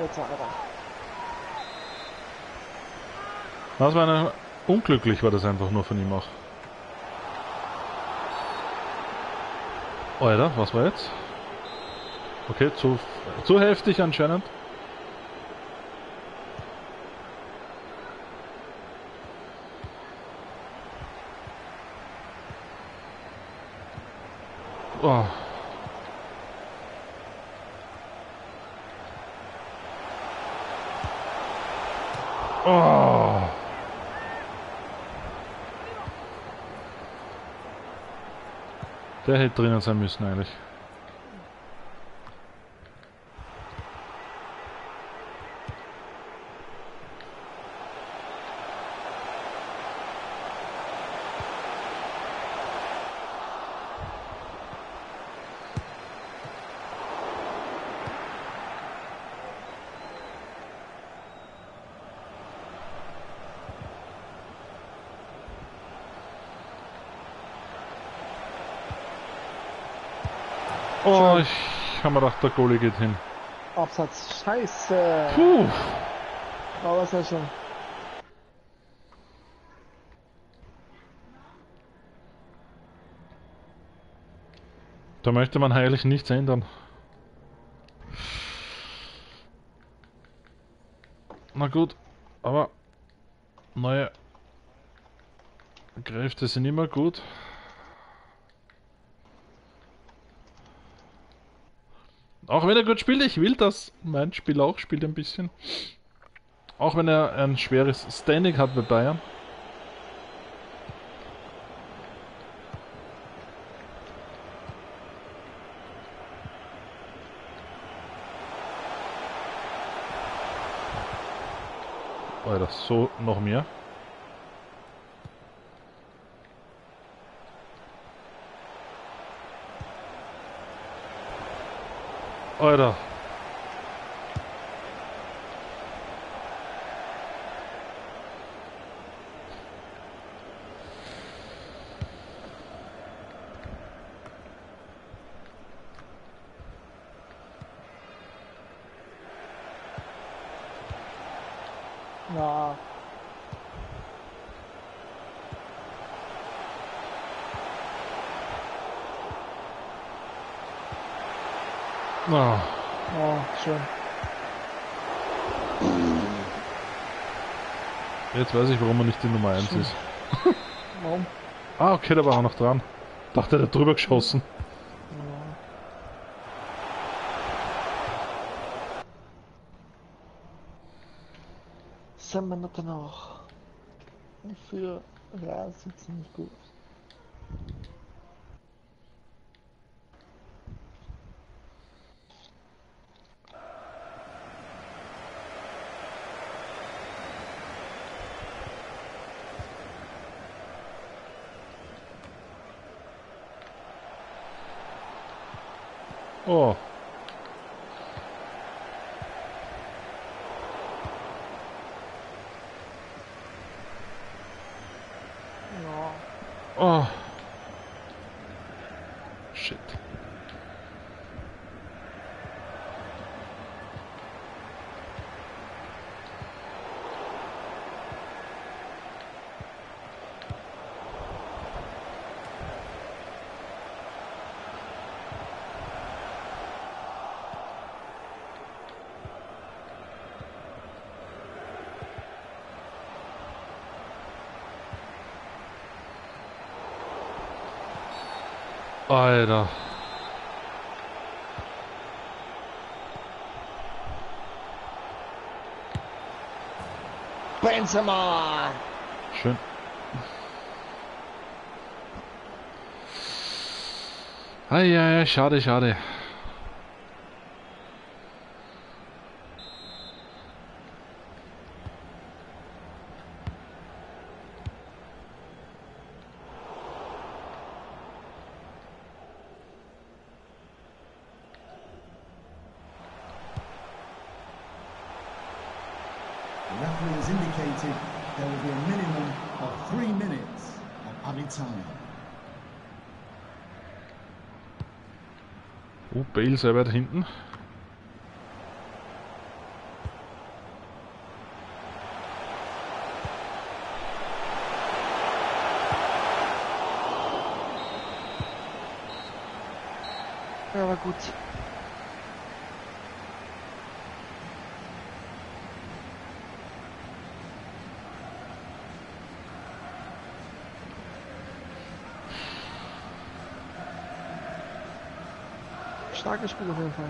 Jetzt haben wir da. Das war eine... Unglücklich war das einfach nur von ihm auch. Alter, was war jetzt? Okay, zu heftig anscheinend. Oh. Oh. Der hätte drinnen sein müssen eigentlich. Oh, ich habe mir gedacht, der Goalie geht hin. Absatz, scheiße. Puh. Da war es ja schon. Da möchte man heilig nichts ändern. Na gut, aber neue Kräfte sind immer gut. Auch wenn er gut spielt, ich will, dass mein Spiel auch spielt ein bisschen. Auch wenn er ein schweres Standing hat bei Bayern. Alter, so noch mehr. Alter. Ja. Oh. Oh, schön. Jetzt weiß ich, warum er nicht die Nummer 1 ist. Warum? Ah, okay, da war er noch dran. Dachte, er hat drüber geschossen. Ja. 7 Minuten noch. Für Real sieht es nicht gut aus. Oh. No. Oh. Shit. Alter. Benzema. Schön. Ah, ja, schade, schade. there will be a minimum of 3 minutes of added time. Oh, Bale sehr weit hinten. Ja, war gut. Starkes Spiel auf jeden Fall.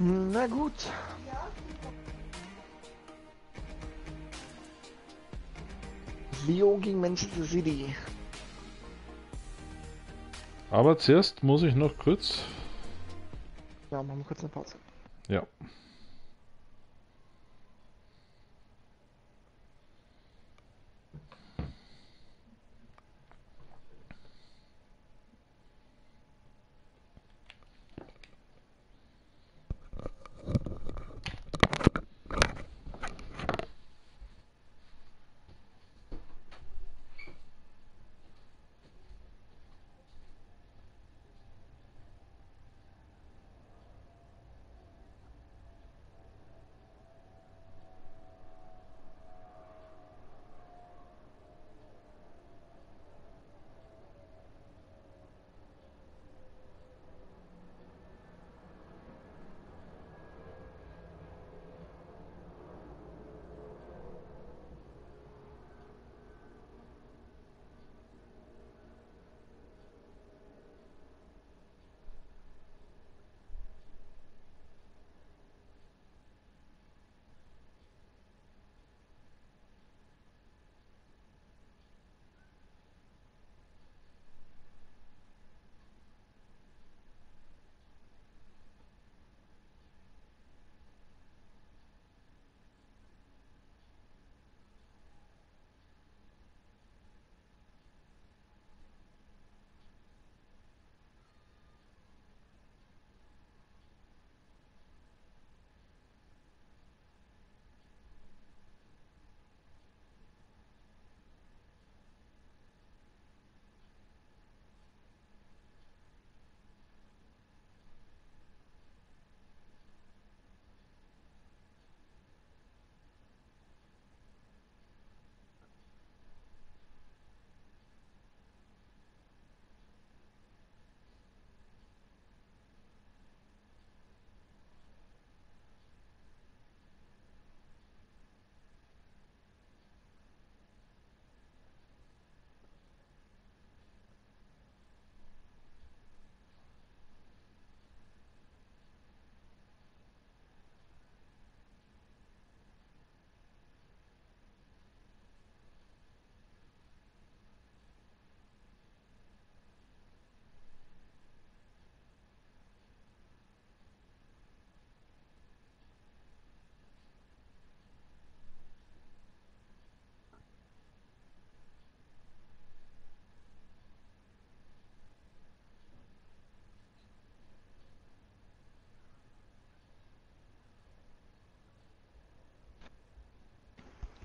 Na gut. Lyon gegen Manchester City. Aber zuerst muss ich noch kurz... Ja, machen wir kurz eine Pause. Ja.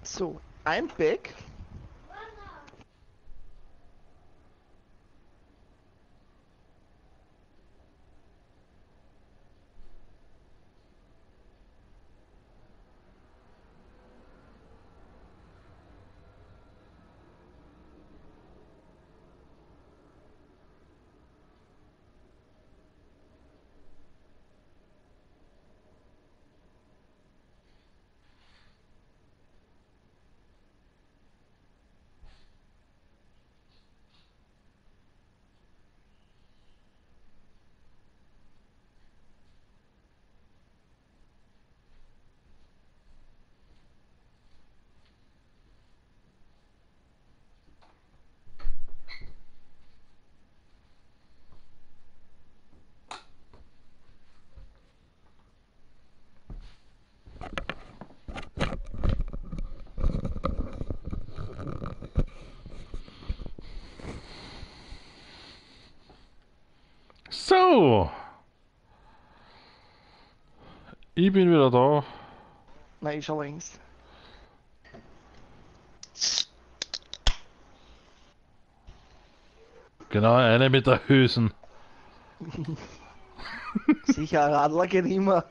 So, I'm back. So. Ich bin wieder da. Nein, schon längst. Genau, eine mit der Heusen. Sicher, Radler geht immer.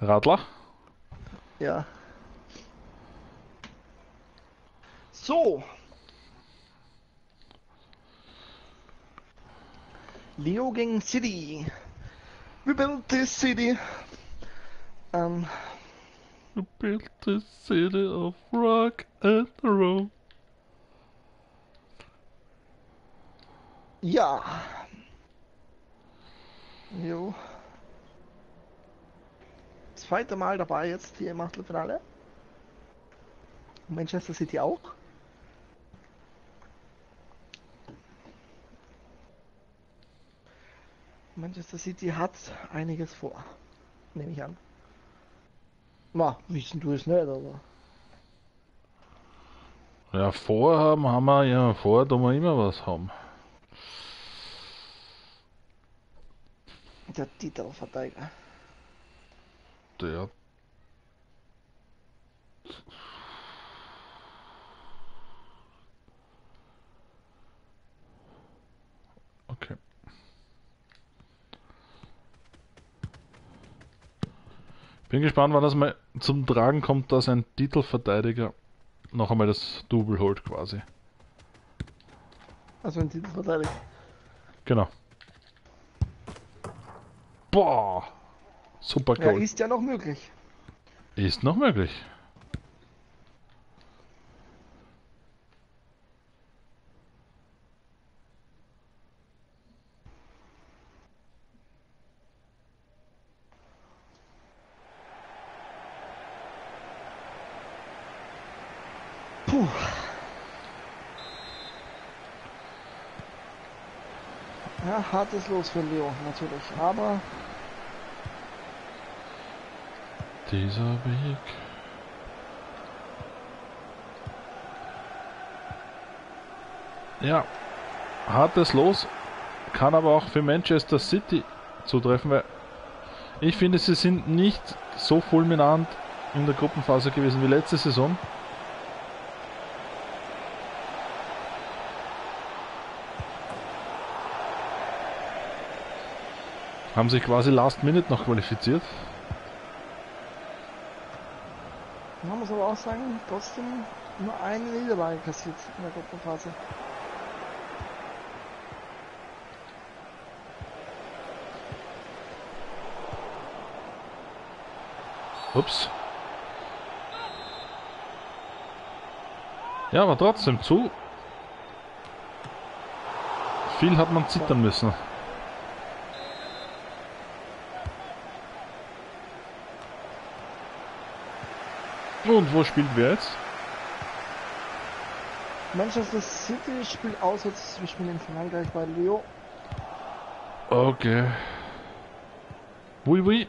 Radler? Ja. So. Lyon gegen City. We built this city. We built this city of rock and roll. Ja. Jo. Das zweite Mal dabei jetzt hier im Achtelfinale. Manchester City auch. Manchester City hat einiges vor, nehme ich an. Na, wissen du es nicht, aber... Ja, vorhaben haben wir ja, vor tun wir immer was haben. Der Titelverteidiger. Der... Okay. Bin gespannt, wann das mal zum Tragen kommt, dass ein Titelverteidiger noch einmal das Double holt quasi. Also ein Titelverteidiger. Genau. Boah! Super Goal. Ja, ist ja noch möglich. Ist noch möglich. Puh. Ja, hartes Los für Leo, natürlich, aber... Dieser Weg... Ja, hartes Los, kann aber auch für Manchester City zutreffen, weil ich finde, sie sind nicht so fulminant in der Gruppenphase gewesen wie letzte Saison. Haben sich quasi last minute noch qualifiziert. Man muss aber auch sagen, trotzdem nur eine Niederlage kassiert in der Gruppenphase. Ups. Ja, aber trotzdem zu. Viel hat man zittern müssen. Und wo spielt wer jetzt? Manchester City spielt auswärts, wir spielen in Frankreich bei Lyon. Okay. Oui, oui.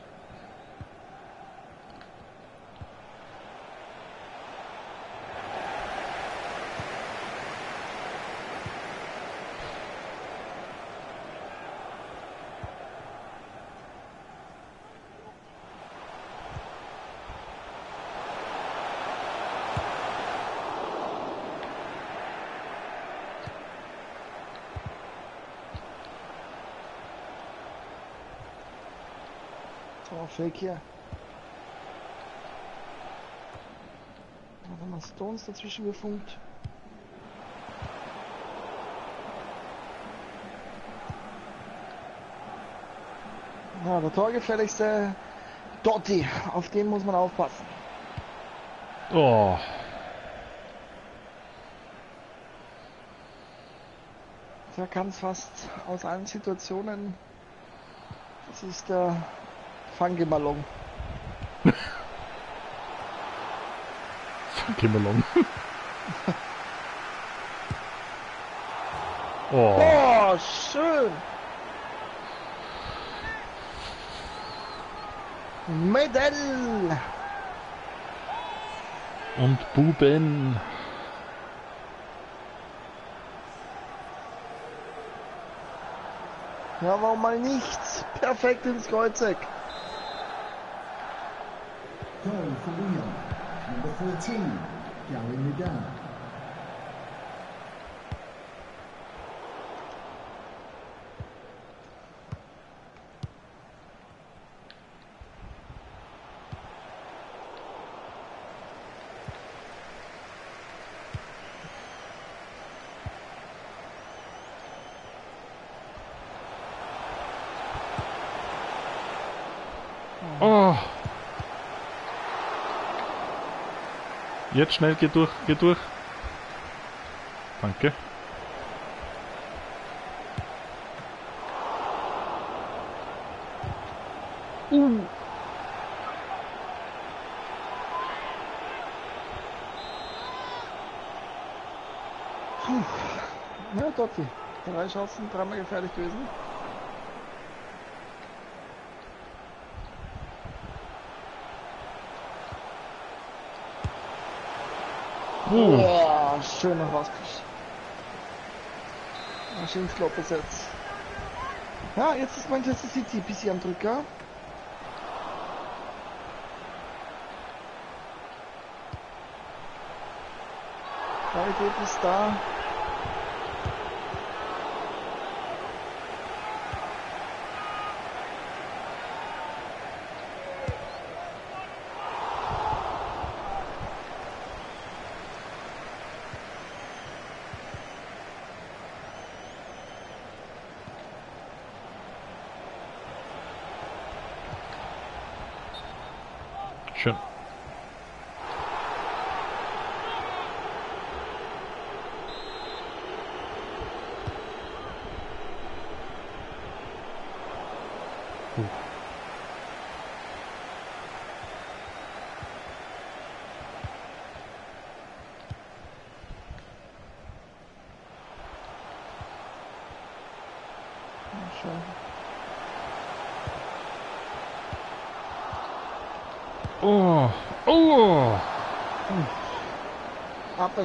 Weg hier. Da haben wir Stones dazwischen gefunkt. Na, der torgefährlichste Dotty, auf den muss man aufpassen. Oh. Der kann es fast aus allen Situationen. Das ist der Fangemalon. Fangemalon. Oh. Oh, schön. Medel. Und Buben. Ja, warum mal nicht? Perfekt ins Kreuzeck. Goal for Lyon. Number 14, Gary. Jetzt schnell, geh durch, geh durch. Danke. Ja, Dotty. 3 Chancen, 3-mal gefährlich gewesen. Boah, schön noch was. Maschinenstopp besetzt. Ja, jetzt ist Manchester City ein bisschen am Drücker. Qualität ist da. Schön.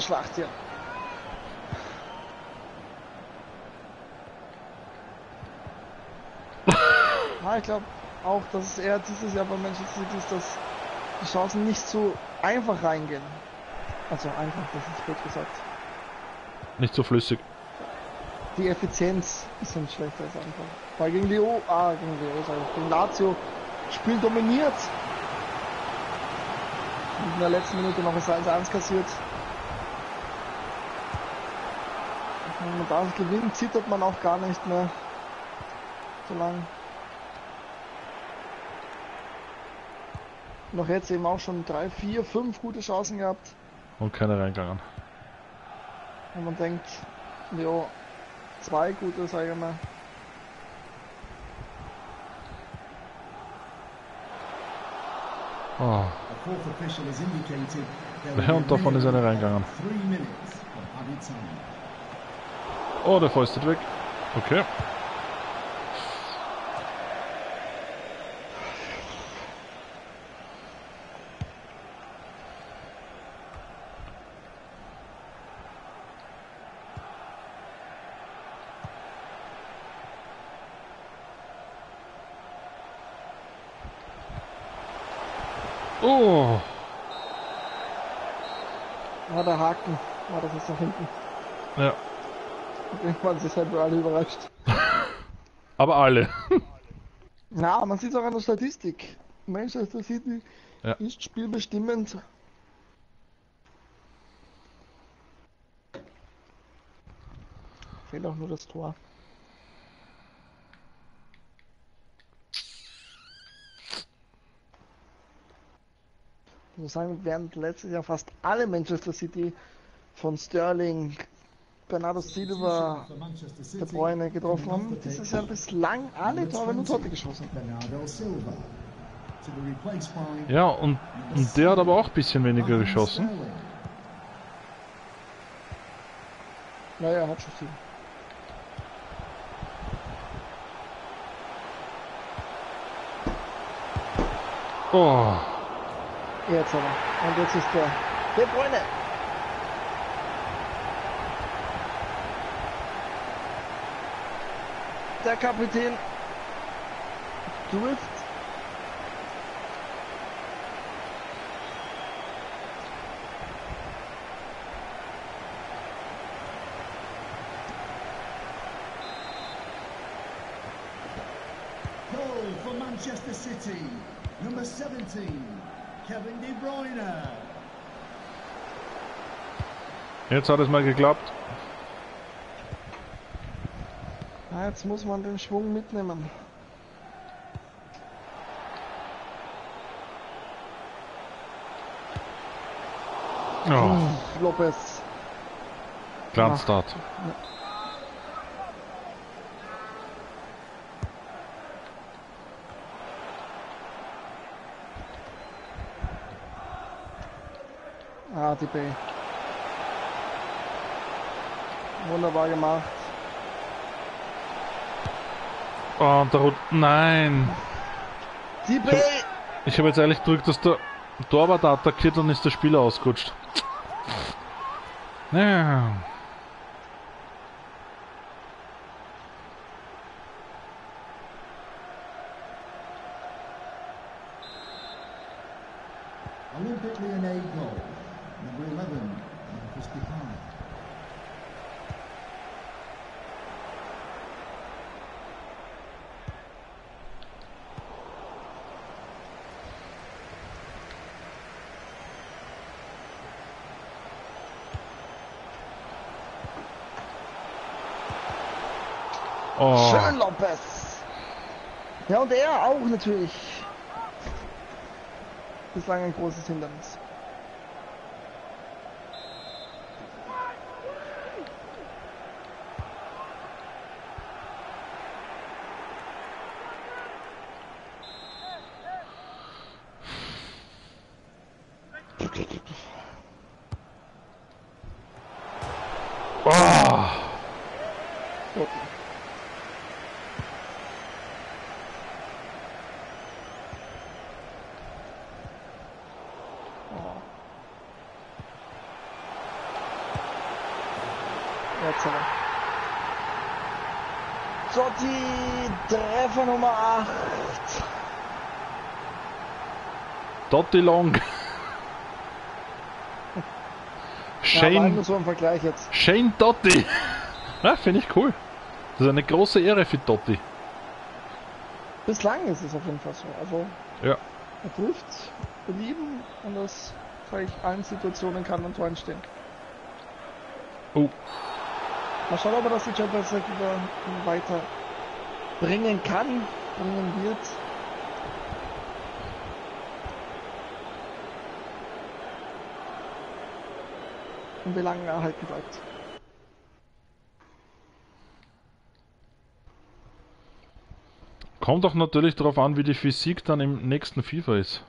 Schlacht hier. Ja, ich glaube auch, dass es eher dieses Jahr bei Manchester City ist, dass die Chancen nicht so einfach reingehen. Also einfach, das ist gut gesagt. Nicht so flüssig. Die Effizienz ist dann schlechter als einfach. Weil gegen die gegen Lazio Spiel dominiert. Und in der letzten Minute noch das 1-1 kassiert. Wenn man da gewinnt, zittert man auch gar nicht mehr so lang. Noch jetzt eben auch schon 3, 4, 5 gute Chancen gehabt. Und keine reingegangen. Und man denkt, jo, 2 gute, sage ich mal. Oh. Ja, und davon ist eine reingegangen. Oh, der fäustet weg. Okay. Oh. Ah, der Haken. Ah, das ist nach hinten. Ja. Man sich halt alle überrascht. Aber alle. Na, man sieht es auch an der Statistik. Manchester City ist spielbestimmend. Fehlt auch nur das Tor. Ich muss sagen, während letztes Jahr fast alle Manchester City von Sterling, Bernardo Silva, De Bruyne getroffen haben. Das ist ja bislang alle Tore nur Totti geschossen. Ja, und der hat aber auch ein bisschen weniger geschossen. Naja, er hat schon viel. Oh. Jetzt aber. Und jetzt ist der De Bruyne. der Kapitän trifft. Goal for Manchester City, number 17, Kevin De Bruyne. Jetzt hat es mal geklappt. Ja, jetzt muss man den Schwung mitnehmen. Oh. Lopez. Glanzstart. Ja. Ah, die B. Wunderbar gemacht. Oh, und der Rot. Nein! Die B! Ich habe jetzt ehrlich gedrückt, dass der Torwart attackiert und ist der Spieler ausgerutscht. Ja. Schön Lopez. Ja, und er auch natürlich. Bislang ein großes Hindernis. Dotty, Treffer Nummer 8. Dotty Long. Shane, ja, so im Vergleich jetzt. Shane Dotty. Ja, finde ich cool. Das ist eine große Ehre für Dotty. Bislang ist es auf jeden Fall so. Also, ja. Er trifft belieben und das zeige ich allen Situationen kann und Toren stehen. Oh. Mal schauen, ob er das die Champions League weiter bringen kann, bringen wird. Und wie lange erhalten bleibt. Kommt doch natürlich darauf an, wie die Physik dann im nächsten FIFA ist.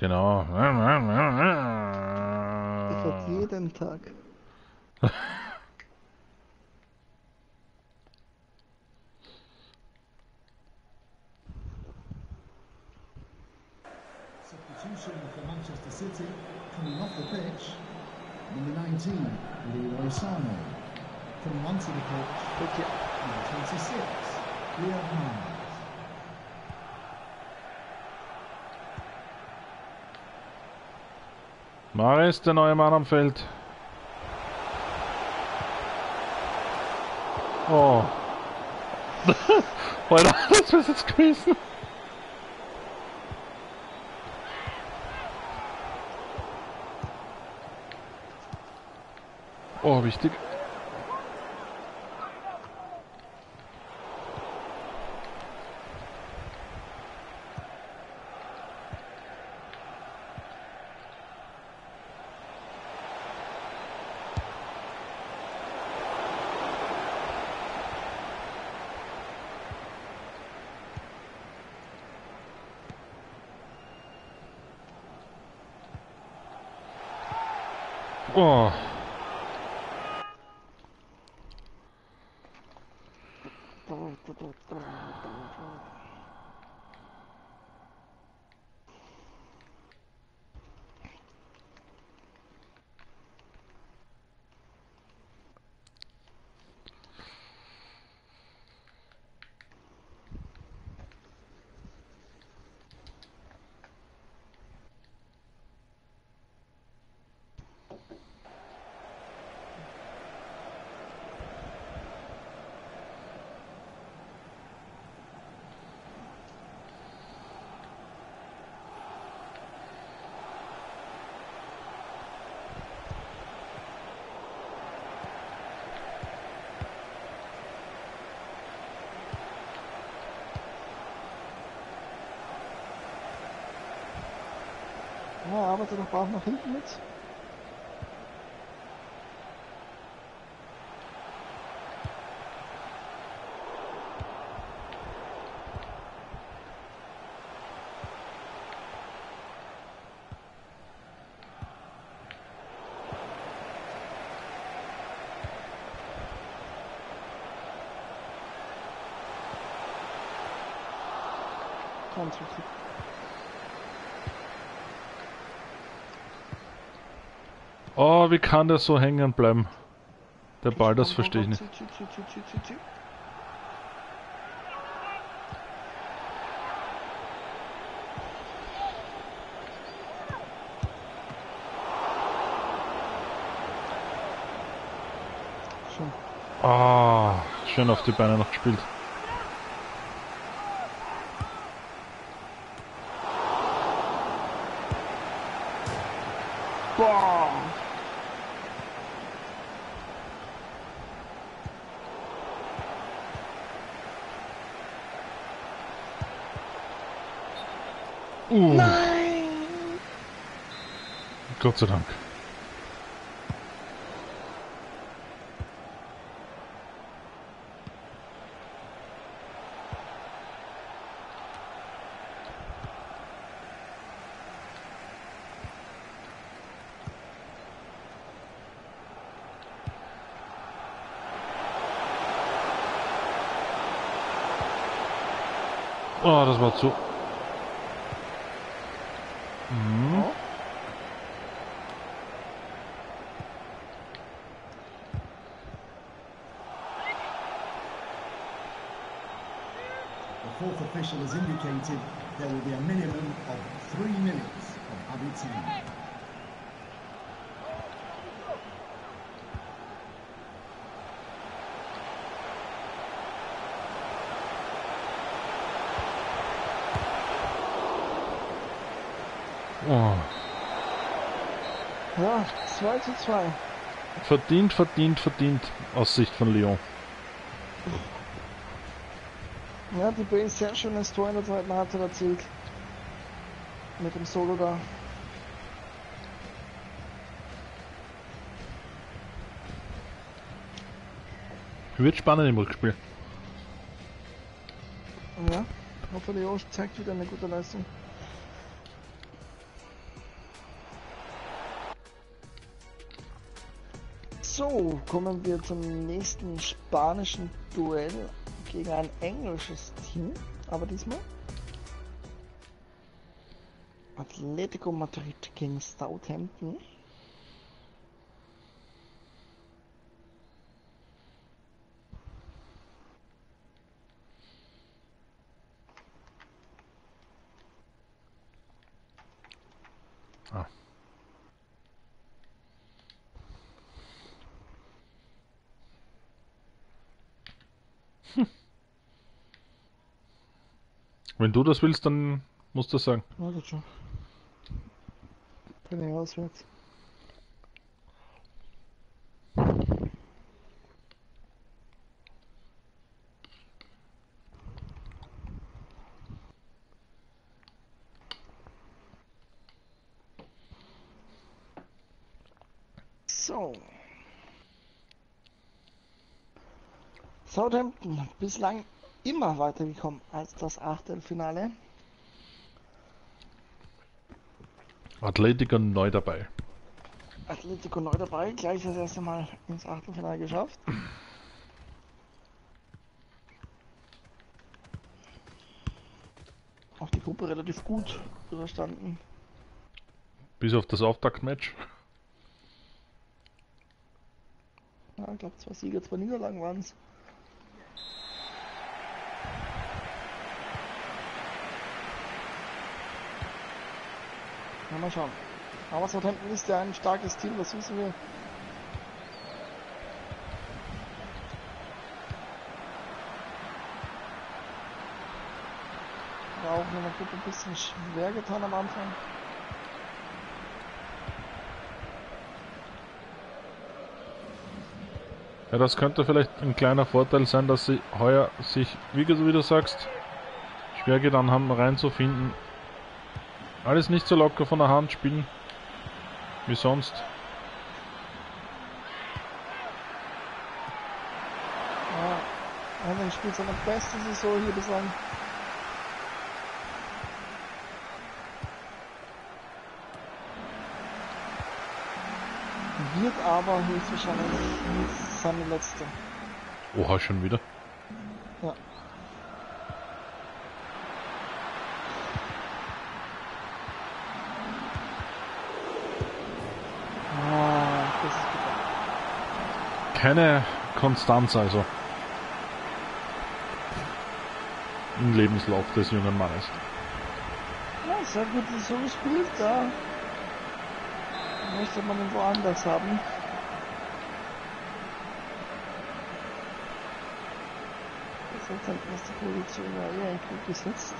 Genau. Das hat jeden Tag. Substitution for Manchester City coming off the pitch. Number 19, Leroy Sané. Coming onto the pitch. Number 26, Leo Hahn. Maris, der neue Mann am Feld. Oh. Alter, das wär's jetzt gewesen. Oh, wichtig. Oh. Ja, arbeitet doch auch nach hinten mit. Ganz richtig. Oh, wie kann das so hängen bleiben? Der Ball, das verstehe ich nicht. Ah, oh, schön auf die Beine noch gespielt. Nein! Gott sei Dank. Oh, das war zu... Has indicated there will be a minimum of 3 minutes of added time. Oh. Ja, 2:2. Verdient, verdient, verdient aus Sicht von Lyon. Ja, die Bayern sehr schönes Tor in der zweiten Halbzeit erzielt. Mit dem Solo da. Wird spannend im Rückspiel. Ja, hoffentlich auch zeigt wieder eine gute Leistung. So, kommen wir zum nächsten spanischen Duell. Gegen ein englisches Team, aber diesmal Atlético Madrid gegen Southampton. Wenn du das willst, dann musst du das sagen. Ja, gut schon. Bin ich auswärts. So. Southampton, bislang immer weitergekommen als das Achtelfinale. Atlético neu dabei. Atlético neu dabei, gleich das erste Mal ins Achtelfinale geschafft. Auch die Gruppe relativ gut überstanden. Bis auf das Auftaktmatch. Ja, ich glaube 2 Siege, 2 Niederlagen waren es. Ja, mal schauen. Aber Southampton ist ja ein starkes Team, das wissen wir. War auch noch ein bisschen schwer getan am Anfang. Ja, das könnte vielleicht ein kleiner Vorteil sein, dass sie heuer sich, wie du sagst, schwer getan haben, reinzufinden. Alles nicht so locker von der Hand spielen wie sonst. Ja, dann spielt seine beste Saison hier bislang. Wird aber höchstwahrscheinlich seine letzte. Oha, schon wieder? Ja. Keine Konstanz also im Lebenslauf des jungen Mannes. Ja, sehr gut so gespielt, da möchte man ihn woanders haben. Das ist halt erst die Position, ja, eher gut gesetzt.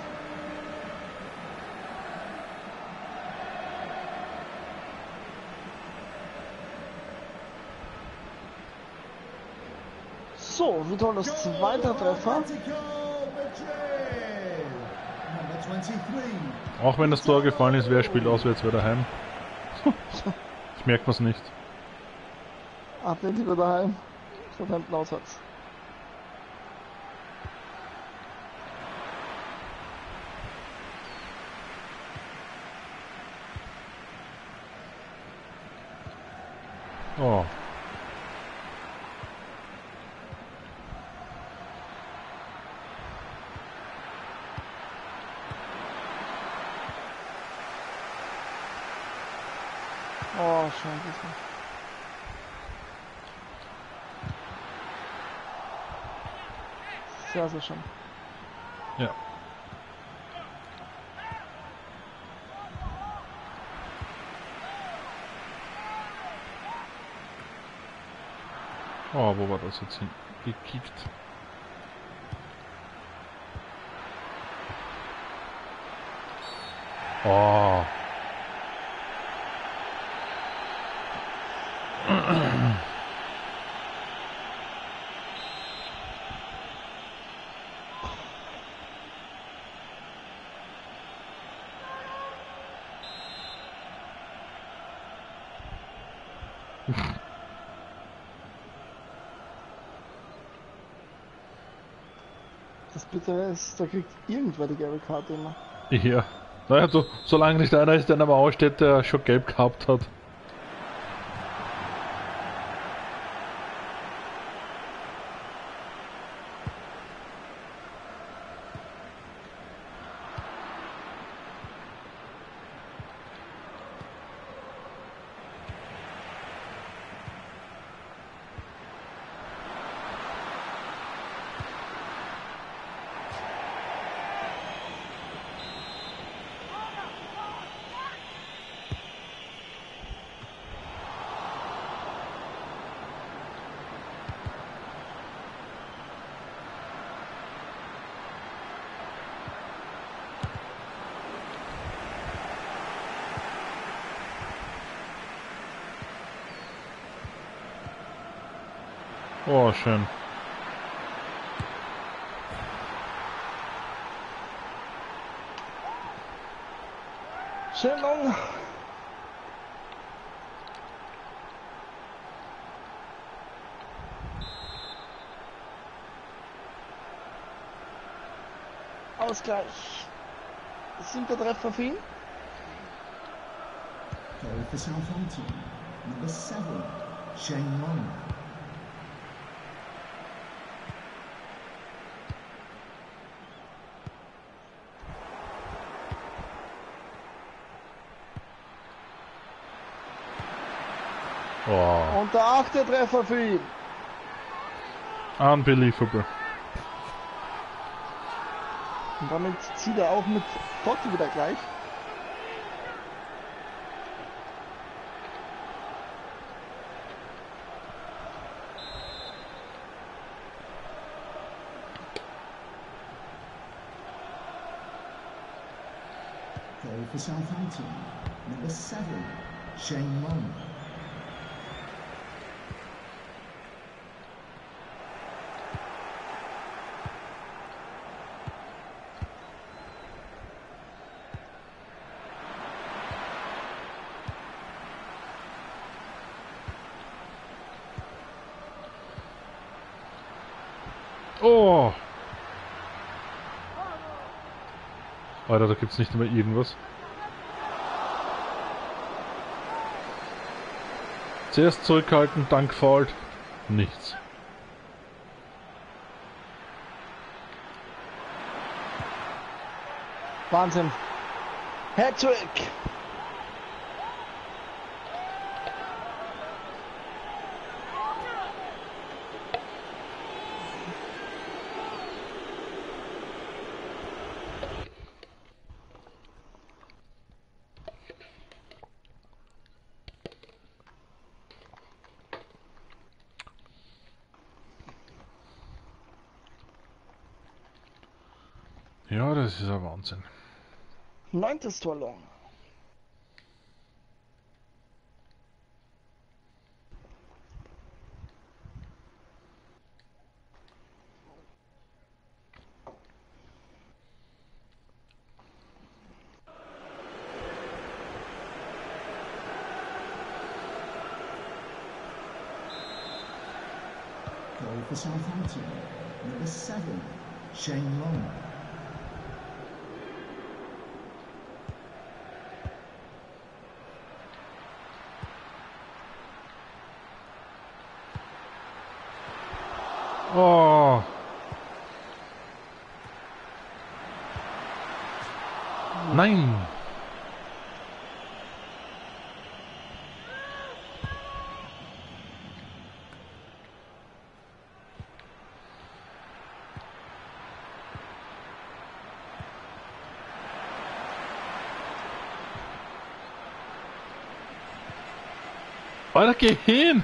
So, wie toll das zweite Treffer. Auch wenn das Tor gefallen ist, wer spielt auswärts, wer daheim? Ich merke was nicht. Atlético daheim, Southampton auswärts. Oh. Oh, schön, bisschen. Sehr, sehr schön. Ja. Oh, wo war das jetzt hin? Gekickt. Oh. Das bitte ist, da kriegt irgendwer die gelbe Karte immer. Ja, naja, so, solange nicht einer ist, der in der Mauer steht, der schon gelb gehabt hat. Oh, schön. Shane Long. Ausgleich. Sind der Treffer für ihn? Number 7, Shane Long. Oh. Und der 8. Treffer für ihn. Unbelievable. Und damit zieht er auch mit Dotty wieder gleich. Goal for Southampton. Number 7, Shane Long. Oh! Alter, da gibt's nicht mehr irgendwas. Zuerst zurückhalten, dann gefault. Nichts. Wahnsinn. Hattrick! Ja, das ist ein Wahnsinn. 9. Tor Long. Goal for Southampton. Number 7, Shane Long. Oh. Nein. Alter, geh hin.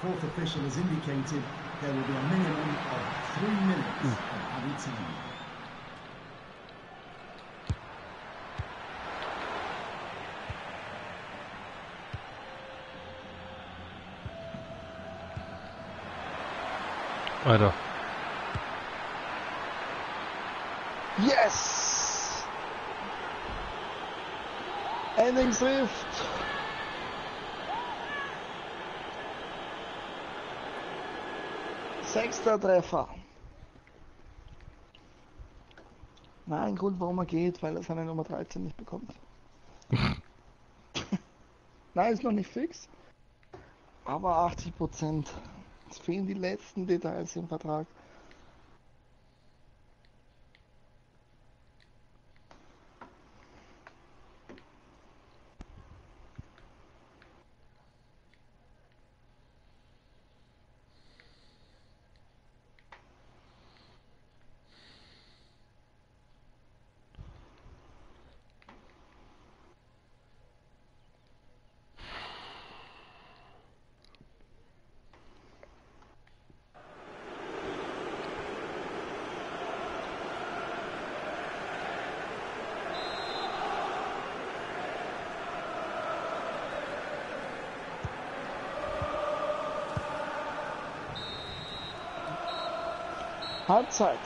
Fourth official has indicated there will be a minimum of 3 minutes of added time. Alter. Yes! Endingstrifft. Sechster Treffer. Nein, Grund warum er geht, weil er seine Nummer 13 nicht bekommt. Nein, ist noch nicht fix. Aber 80%. Es fehlen die letzten Details im Vertrag. Halbzeit.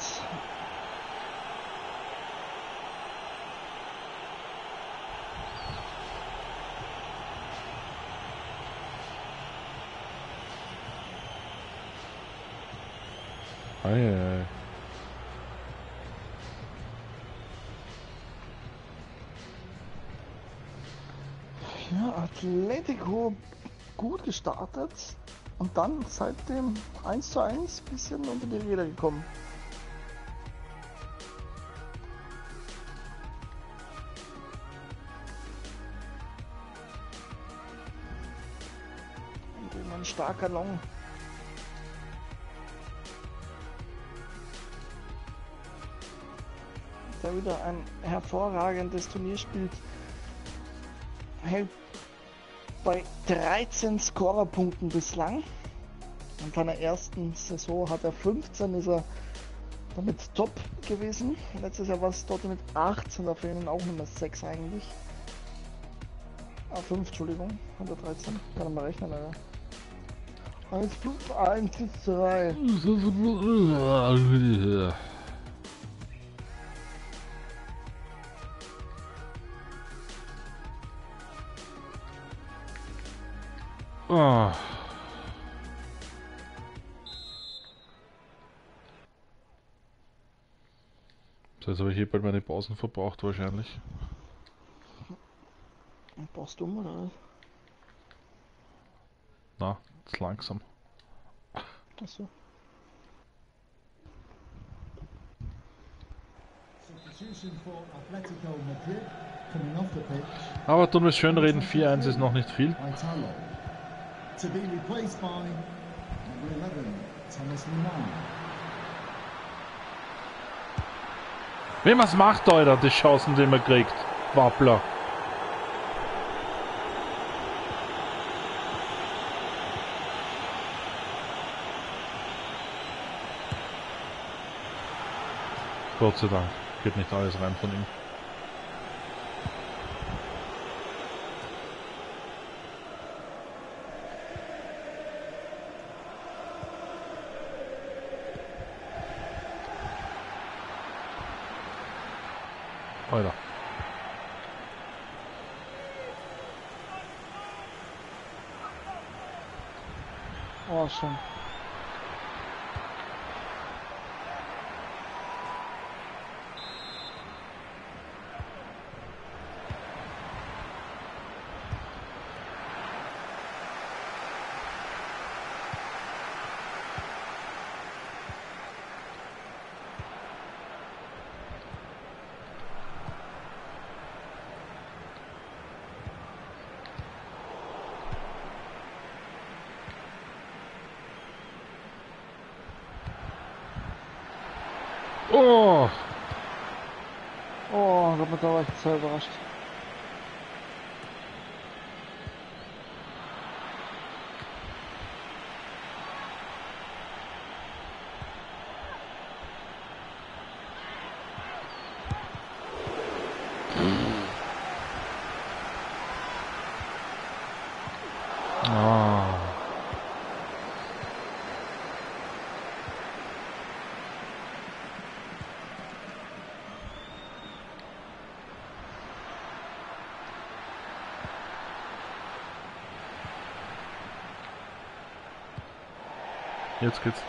Ei. Ja, Atlético gut gestartet und dann seit dem 1:1 ein bisschen unter die Räder gekommen. Ein starker Long. Da wieder ein hervorragendes Turnier spielt. Hält bei 13 Scorerpunkten bislang. In seiner ersten Saison hat er 15, ist er damit top gewesen. Letztes Jahr war es dort mit 18, da fehlen auch nur 6 eigentlich. Ah, 5, Entschuldigung, 113. Kann man mal rechnen, leider. 1, 5, 1, 2. Oh. So, jetzt habe ich hier bald meine Pausen verbraucht wahrscheinlich. Brauchst du mal, oder? Na, jetzt langsam. Achso. Aber tun wir es schön reden, 4:1 ist noch nicht viel. To be replaced by number 11, Thomas Milan. Wem was macht, Alter, die Chancen, die man kriegt? Wappler. Gott sei Dank, geht nicht alles rein von ihm. Alter. Oh, schon. Oh! Oh, da war ich sehr überrascht. Jetzt geht's.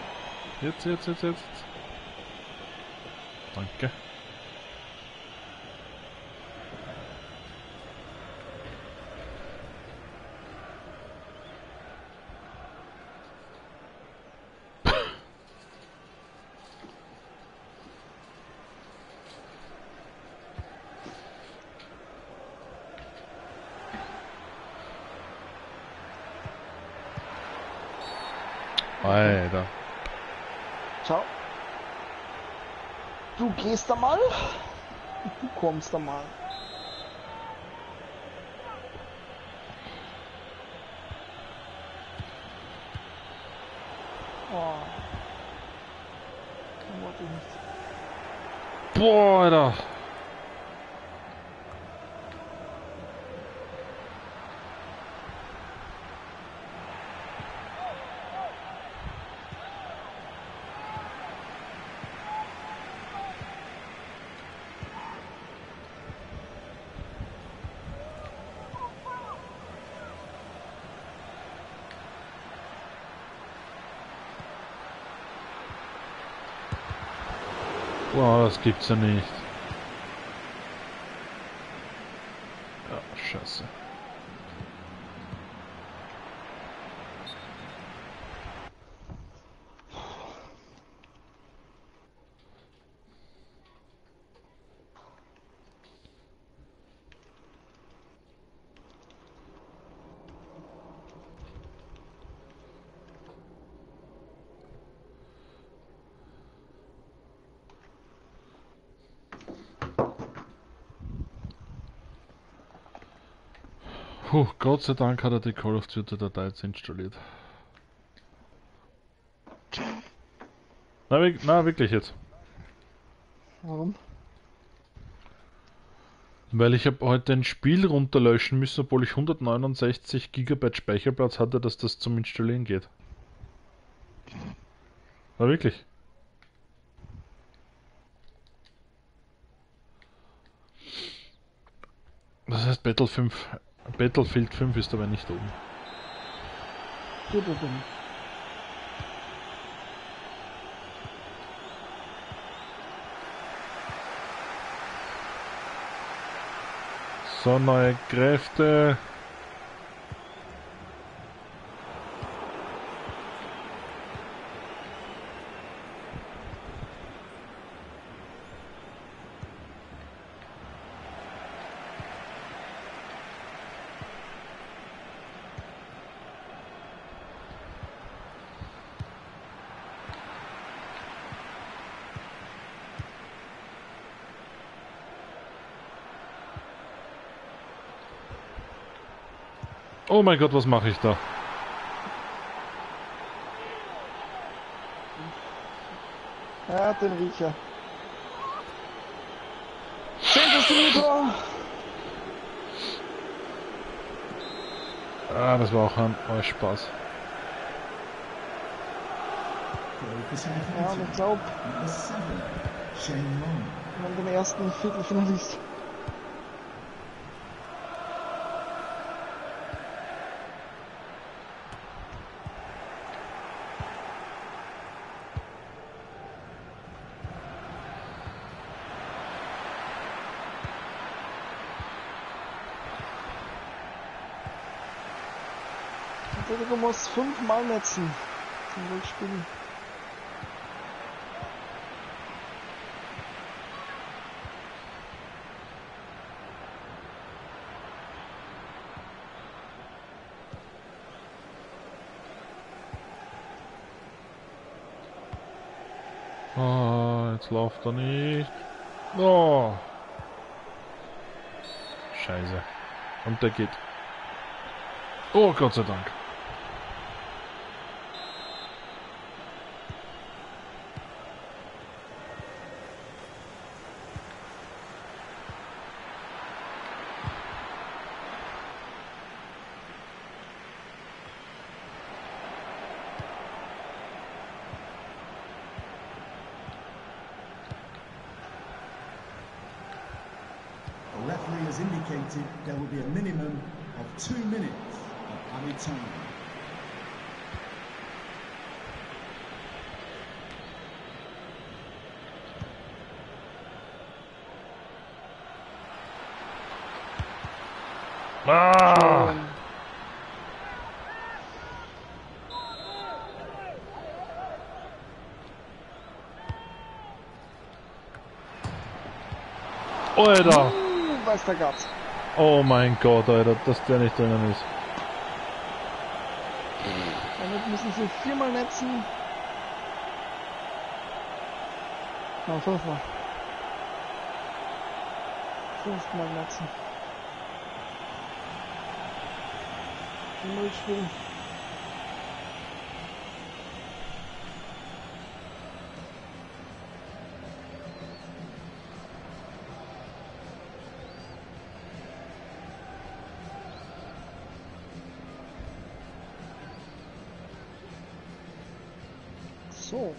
Jetzt. Danke. Alter. Ciao. Du gehst da mal. Du kommst da mal. Oh. Dann wollte ich nicht. Boah, Alter. Wow, das gibt's ja nicht. Oh, scheiße. Puh, Gott sei Dank hat er die Call of Duty-Datei jetzt installiert. Na, wirklich jetzt. Warum? Weil ich habe heute ein Spiel runterlöschen müssen, obwohl ich 169 GB Speicherplatz hatte, dass das zum Installieren geht. Na wirklich? Das heißt Battlefield 5 ist aber nicht oben. Gut oben. So, neue Kräfte. Oh mein Gott, was mache ich da? Ja, den Riecher. Ah, das war auch ein Spaß. Ja, und ich glaube, man den ersten Viertelfinalist. Du musst 5-mal netzen zum Rückspiel. Ah, jetzt läuft er nicht. Oh. Scheiße. Und der geht. Oh, Gott sei Dank. Ah. Alter! Was da gab's? Oh mein Gott, Alter, dass der nicht drinnen ist. Damit müssen sie 4-mal netzen. Na, 5-mal. 5-mal netzen. Spielen. So.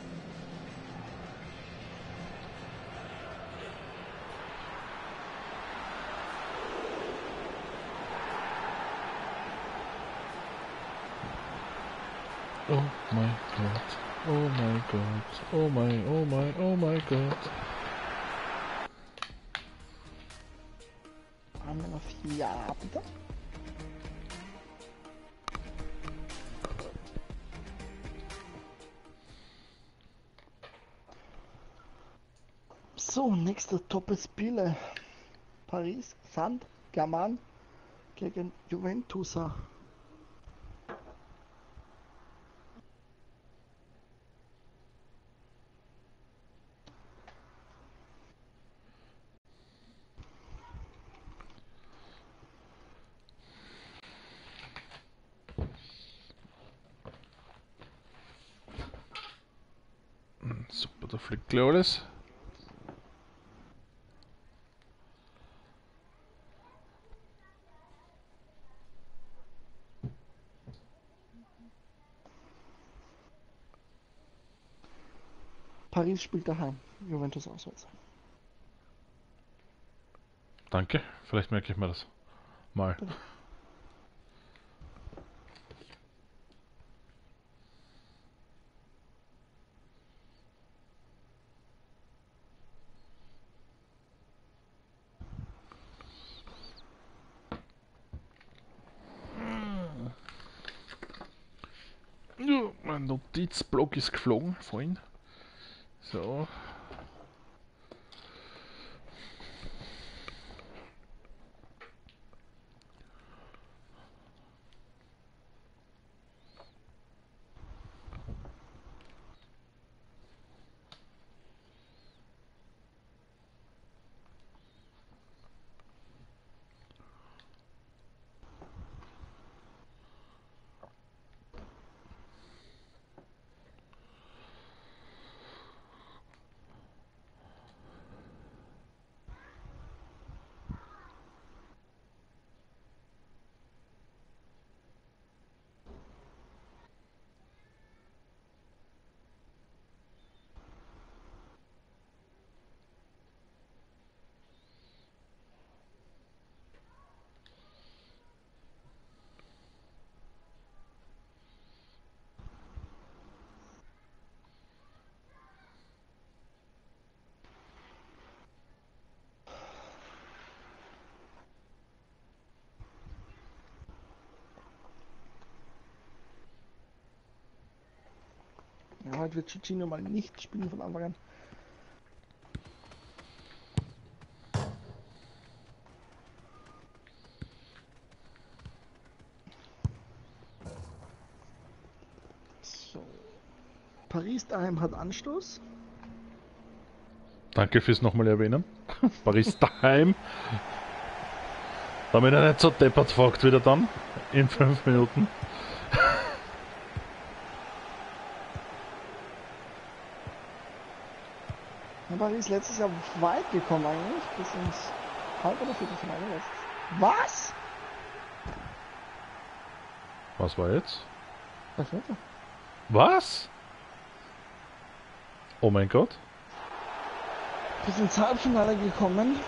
Oh my God, oh my God, oh my, oh my, oh my God. minha filhada. So, nächster Top-Spiele. Paris Saint-Germain gegen Juventus. Super, da fliegt gleich alles. Paris spielt daheim, Juventus auswärts. Danke, vielleicht merke ich mir das mal. Bitte. Mein Notizblock ist geflogen vorhin. So. Ja, heute wird Jorginho mal nicht spielen von Anfang an. So. Paris daheim hat Anstoß. Danke fürs nochmal erwähnen. Paris daheim. Damit er nicht so deppert fragt wieder dann. In 5 Minuten. Paris letztes Jahr weit gekommen eigentlich, bis ins Halb- oder Viertelfinale letztes. Was? Was war jetzt? Elfmeter. Was? Oh mein Gott. Bis ins Halbfinale gekommen.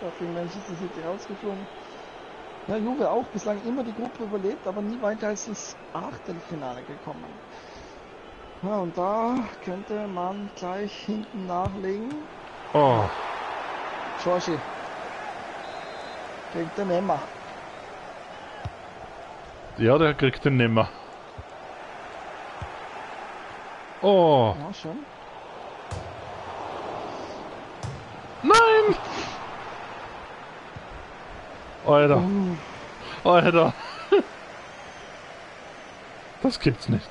Dafür Manchester City rausgeflogen. Ja, Juve auch bislang immer die Gruppe überlebt, aber nie weiter als ins Achtelfinale gekommen. Ja, und da könnte man gleich hinten nachlegen. Oh. Jorgi. Kriegt den Nemmer. Ja, der kriegt den Nemmer. Oh. Ja, schon. Nein! Alter. Oh. Alter. Das gibt's nicht.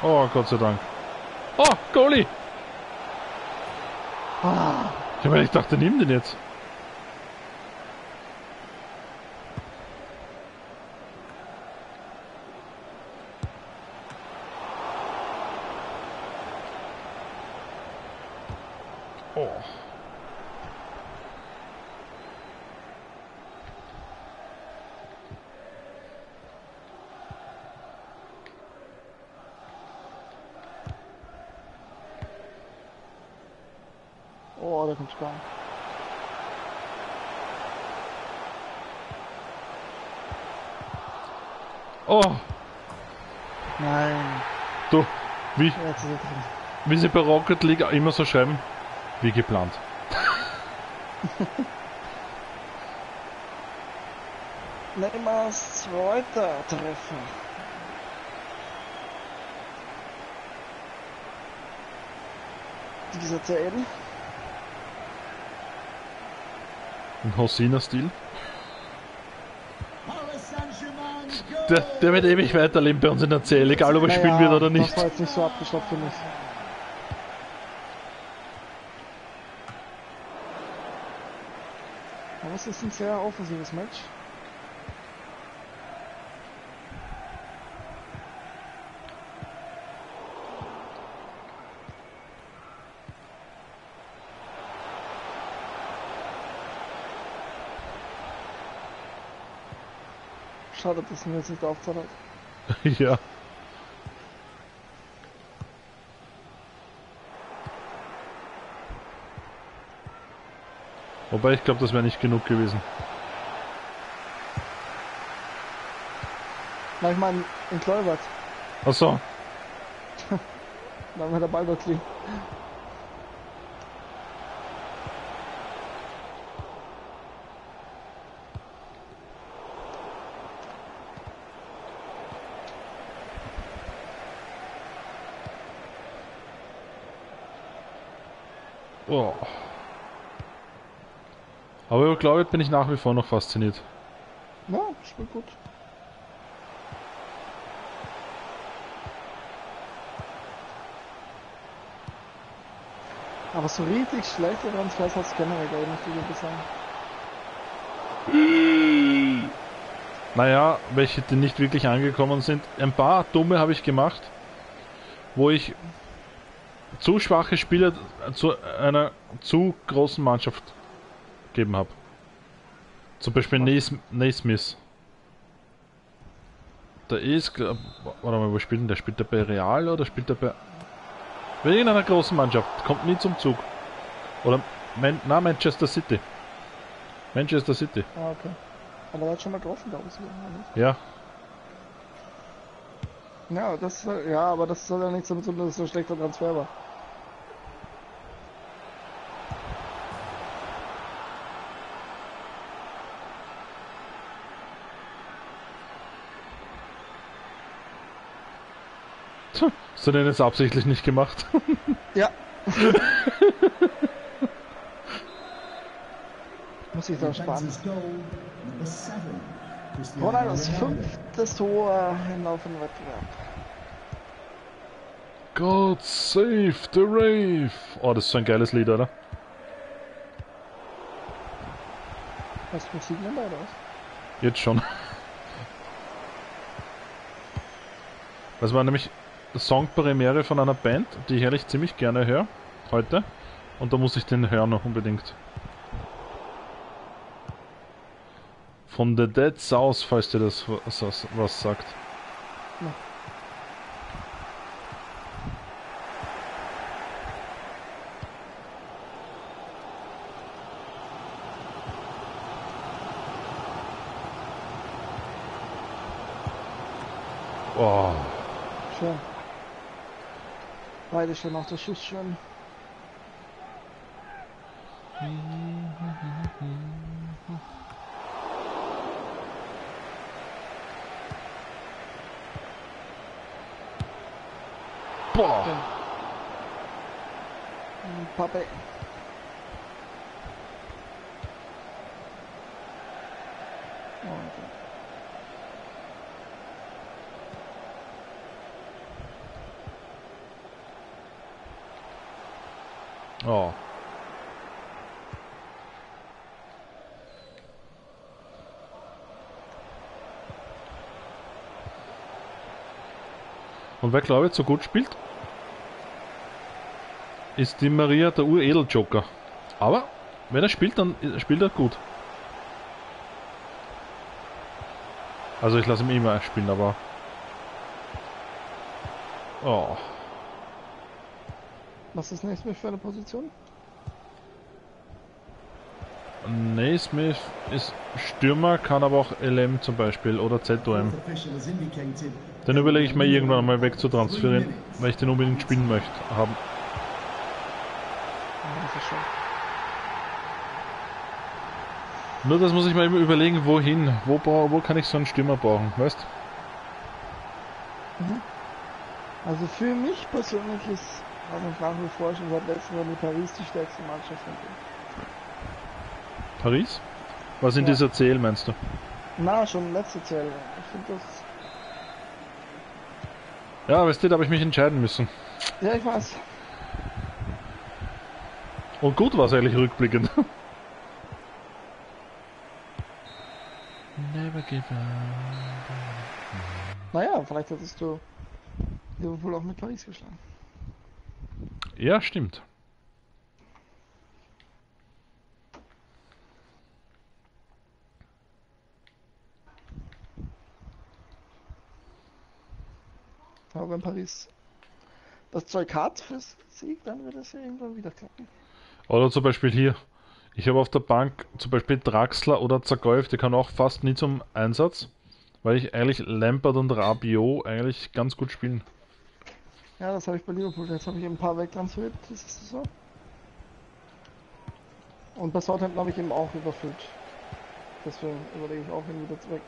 Oh, Gott sei Dank. Oh, Goalie! Ah. Ich habe echt gedacht, der nimmt den jetzt. Oh. Oh, da kommt Spann. Oh! Nein! Du, wie? Jetzt ist er drin. wie sie bei Rocket League immer so schreiben, wie geplant. Neymars zweiter Treffer. Dieser Teil. Ein Hosina-Stil. Der wird ewig weiterleben bei uns in der CL, egal ob er spielen wird oder nicht. Das war jetzt nicht so abgeschlossen für mich. Aber es ist ein sehr offensives Match. Schade, dass man jetzt nicht aufgehört hat. Ja. Wobei, ich glaube, das wäre nicht genug gewesen. Na, ich meine, in Kleubert. Ach so. Da haben wir der Ball dort liegen. Oh. Aber über Claudius bin ich nach wie vor noch fasziniert. Ja, spielt gut. Aber so richtig schlecht oder uns weiß als generell gar nicht viel sagen. Naja, welche die nicht wirklich angekommen sind. Ein paar dumme habe ich gemacht, wo ich zu schwache Spieler zu einer zu großen Mannschaft gegeben habe. Zum Beispiel Naismith. Der ist, warte mal, wo spielt denn der? Spielt der bei Real oder spielt der bei irgendeiner großen Mannschaft? Kommt nie zum Zug. Oder Manchester City. Manchester City. Ah, okay. Aber er hat schon mal getroffen, glaube ich. Ja. Ja, das, ja, aber das soll ja nichts damit tun, dass es so ein schlechter Transfer war. Tja, hast du denn jetzt absichtlich nicht gemacht? Ja. Muss ich da sparen. Ronaldos fünftes Tor im laufenden Wettbewerb. God save the Rave! Oh, das ist so ein geiles Lied, oder? Hast du Musik dabei, oder was? Jetzt schon. Das war nämlich Songpremiere von einer Band, die ich ehrlich ziemlich gerne höre, heute. Und da muss ich den hören noch unbedingt. Von The Dead South, falls dir das was sagt. Ja. Oh. Schön. Beide schon auf der Schuss schon. Boah. Pappe. Oh, okay. Oh. Und wer, glaube ich, so gut spielt, ist die Maria der Uredel-Joker. Aber wenn er spielt, dann spielt er gut. Also ich lasse ihn immer spielen, aber... Oh. Was ist nächstes für eine Position? Naismith ist Stürmer, kann aber auch LM zum Beispiel oder ZOM. Dann überlege ich mir irgendwann mal wegzutransferieren, weil ich den unbedingt spielen möchte. Nur das muss ich mir eben überlegen, wohin, wo kann ich so einen Stürmer brauchen, weißt? Also für mich persönlich ist Frankfurt vor schon seit letztem Jahr mit Paris die stärkste Mannschaft. Paris? Was in dieser CL meinst du? Na, schon letzte CL. Ich finde das... Ja, weißt du, da habe ich mich entscheiden müssen. Ja, ich weiß. Und gut war es eigentlich rückblickend. Never give up. Naja, vielleicht hättest du Liverpool auch mit Paris geschlagen. Ja, stimmt. Aber wenn Paris das Zeug hat fürs Sieg, dann wird es ja irgendwann wieder klappen. Oder zum Beispiel hier. Ich habe auf der Bank zum Beispiel Draxler oder Zagoyev, der kann auch fast nie zum Einsatz, weil ich eigentlich Lampard und Rabiot eigentlich ganz gut spielen. Ja, das habe ich bei Liverpool. Jetzt habe ich ein paar wegtransferiert, das ist so. Und bei Southampton habe ich eben auch überfüllt. Deswegen überlege ich auch, ihn wieder weg.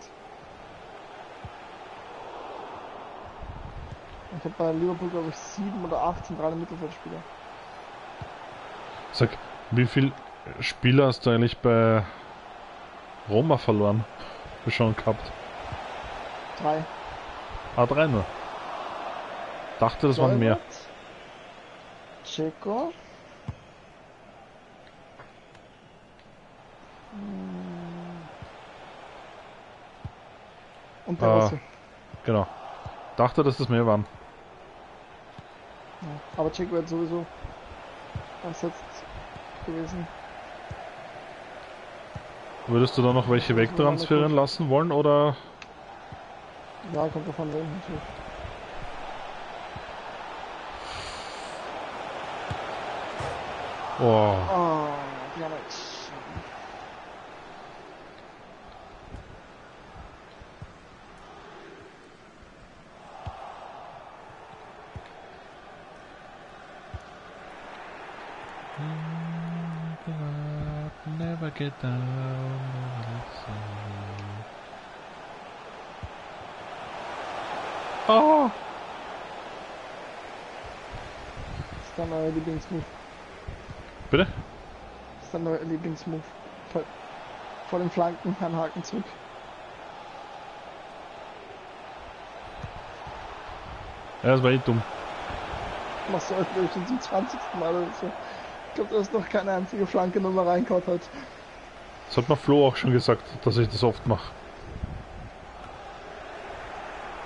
Ich habe bei Liverpool, glaube ich, 7 oder 8 zentrale Mittelfeldspieler. Sag, wie viel Spieler hast du eigentlich bei Roma verloren? Schon gehabt? 3. Ah, 3 nur. Dachte, das waren mehr. Checo. Und Perosso. Genau. Dachte, dass das mehr waren. Ja, aber Checo wird sowieso ersetzt gewesen. Würdest du da noch welche wegtransferieren lassen wollen, oder? Ja, kommt davon weg, natürlich. Oh. Oh, ja, never get down. Oh! Das ist dein neuer Lieblingsmove. Bitte? Das ist dein neuer Lieblingsmove. Vor den Flanken einen Haken zurück. Ja, das war eh dumm. Machst du heute schon zum 20. Mal oder so. Ich glaube, da ist noch keine einzige Flanke Nummer reingehauen hat. Das hat mir Flo auch schon gesagt, dass ich das oft mache.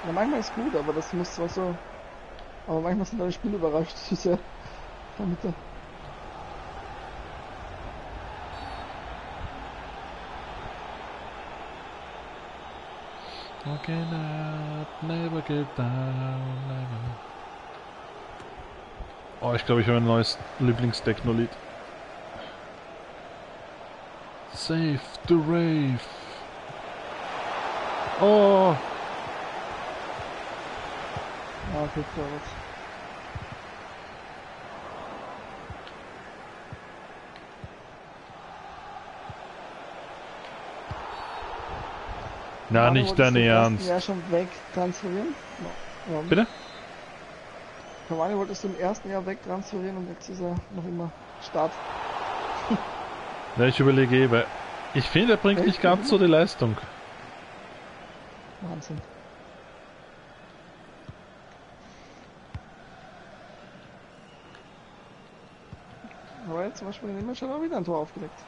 Ja, manchmal ist gut, aber das muss zwar so. Aber manchmal sind deine Spiele überrascht. Das ist ja. Damit da. Okay, never get down, never. Oh, ich glaube, ich habe ein neues Lieblings-Techno-Lied. Save the Rave. Oh! Ah, gut, so was. Na, nicht dein Ernst. Ja, schon wegtransferieren? No. Bitte? Cavani wolltest du im ersten Jahr wegtransferieren und jetzt ist er noch immer Start. Ja, ich überlege eh, weil ich finde, er bringt nicht ganz so die Leistung. Wahnsinn. Aber jetzt zum Beispiel in dem schon auch wieder ein Tor aufgelegt.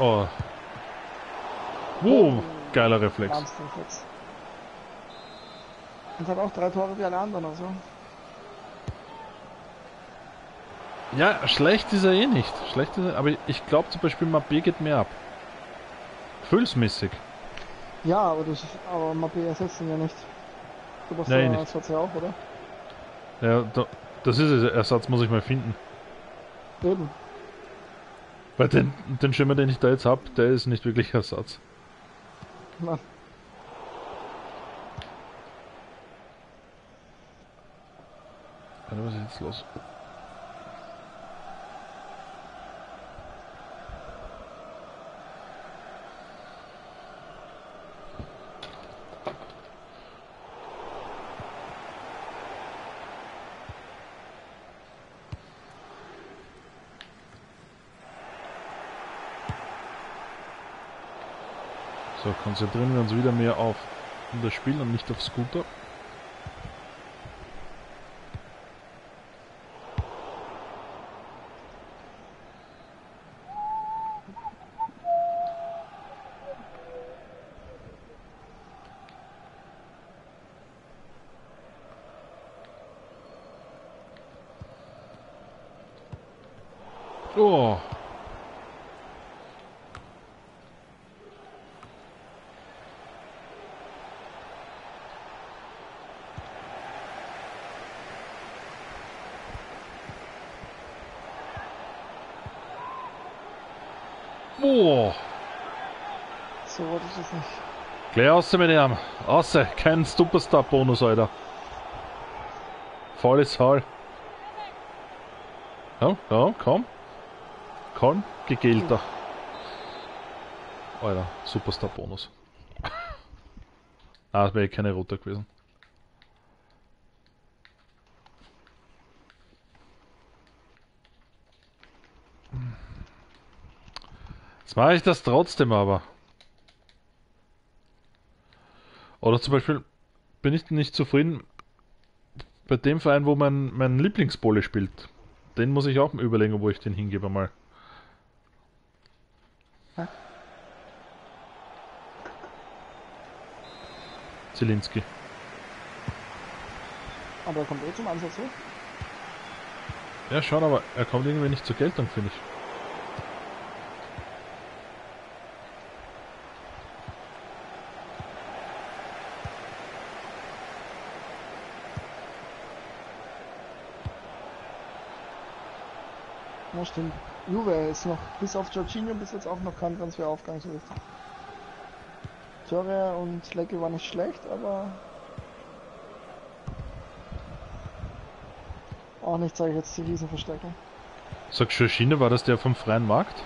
Oh. Wow, geiler Reflex. Und hat auch 3 Tore wie alle anderen, also. Ja, schlecht ist er eh nicht. Schlecht ist er, aber ich glaube zum Beispiel Mbappé geht mehr ab. Füllsmäßig. Ja, aber Mbappé ersetzt ihn ja nicht. Du machst ja auch, oder? Ja, das ist es. Ersatz muss ich mal finden. Eben. Weil den Schimmer, den ich da jetzt habe, der ist nicht wirklich Ersatz. Mann. Was ist jetzt los? So, konzentrieren wir uns wieder mehr auf das Spiel und nicht auf Scooter. Oh! Oh. So wollte ich das nicht. Gleich raus mit ihm. Raus. Kein Superstar-Bonus, Alter. Voll ist Hall. Komm, komm, komm. Komm, gegelter. Alter, Superstar-Bonus. Ah, das wäre keine Rote gewesen. Mache ich das trotzdem aber. Oder zum Beispiel bin ich nicht zufrieden bei dem Verein, wo mein Lieblingsbowler spielt. Den muss ich auch mal überlegen, wo ich den hingebe mal. Hä? Zielinski. Aber er kommt eh zum Ansatz hoch. Ja, schon, aber er kommt irgendwie nicht zur Geltung, finde ich. Stimmt. Juve ist noch bis auf Jorginho bis jetzt auch noch kein Transferaufgang so richtig. Torre und Lecke war nicht schlecht, aber auch nicht, sage ich jetzt, die Riesenverstärkung. Sagt Jorginho, war das der vom freien Markt?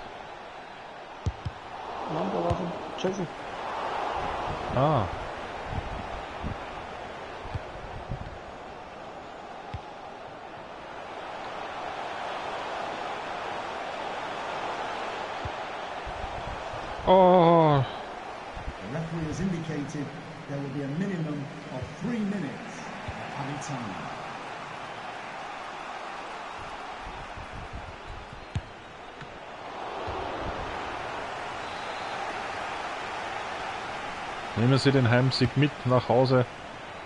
Nein, der war von Chelsea. Ah. Oh. Referee has indicated there will be a minimum of 3 minutes of added time. Nehmen Sie den Heimsieg mit nach Hause,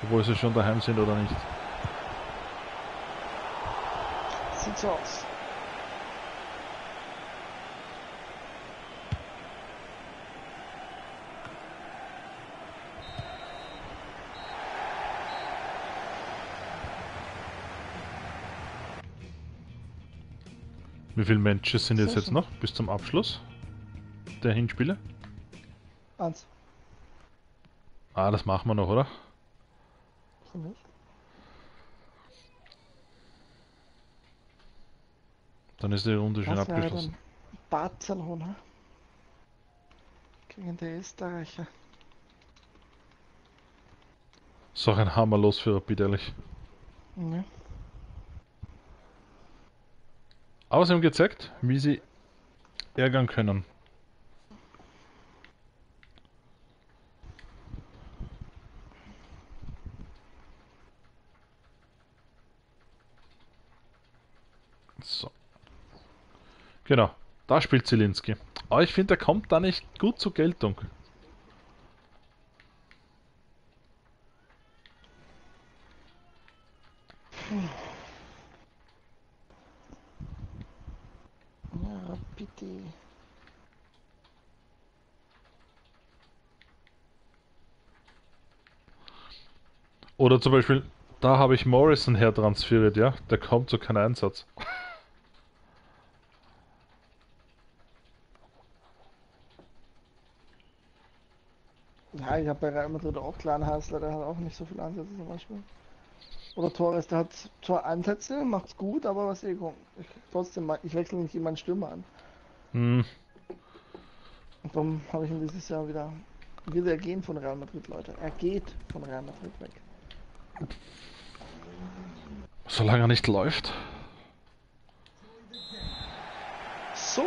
obwohl Sie schon daheim sind oder nicht. Sieht so aus. Wie viele Matches sind es jetzt noch bis zum Abschluss der Hinspiele? 1. Ah, das machen wir noch, oder? Für mich. Dann ist die Runde schon abgeschlossen. Barcelona gegen die Österreicher. So ein Hammerlos für Rapid, ehrlich. Ja. Aber sie haben gezeigt, wie sie ärgern können. So. Genau, da spielt Zielinski. Aber ich finde, der kommt da nicht gut zur Geltung. Oder zum Beispiel Da habe ich Morrison hertransferiert, ja? Der kommt zu keinem Einsatz. Ja, ich habe bei Real Madrid auch kleinen Hasler, der hat auch nicht so viele Ansätze zum Beispiel. Oder Torres, der hat zwar Ansätze, macht's gut, aber was eh kommt. Ich wechsle nicht jemanden Stürmer an. Hm. Und darum habe ich ihn dieses Jahr wieder. Er gehen von Real Madrid, Leute. Er geht von Real Madrid weg. Solange er nicht läuft. So.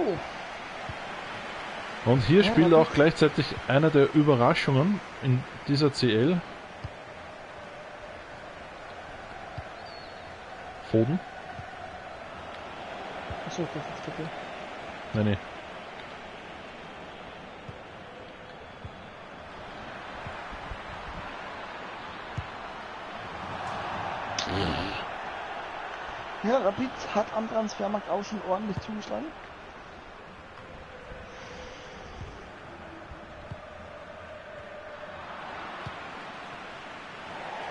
Und hier ja, spielt auch gleichzeitig einer der Überraschungen in dieser CL. Foden. Achso, das ist okay. Nein. Ja, Rapid hat am Transfermarkt auch schon ordentlich zugeschlagen.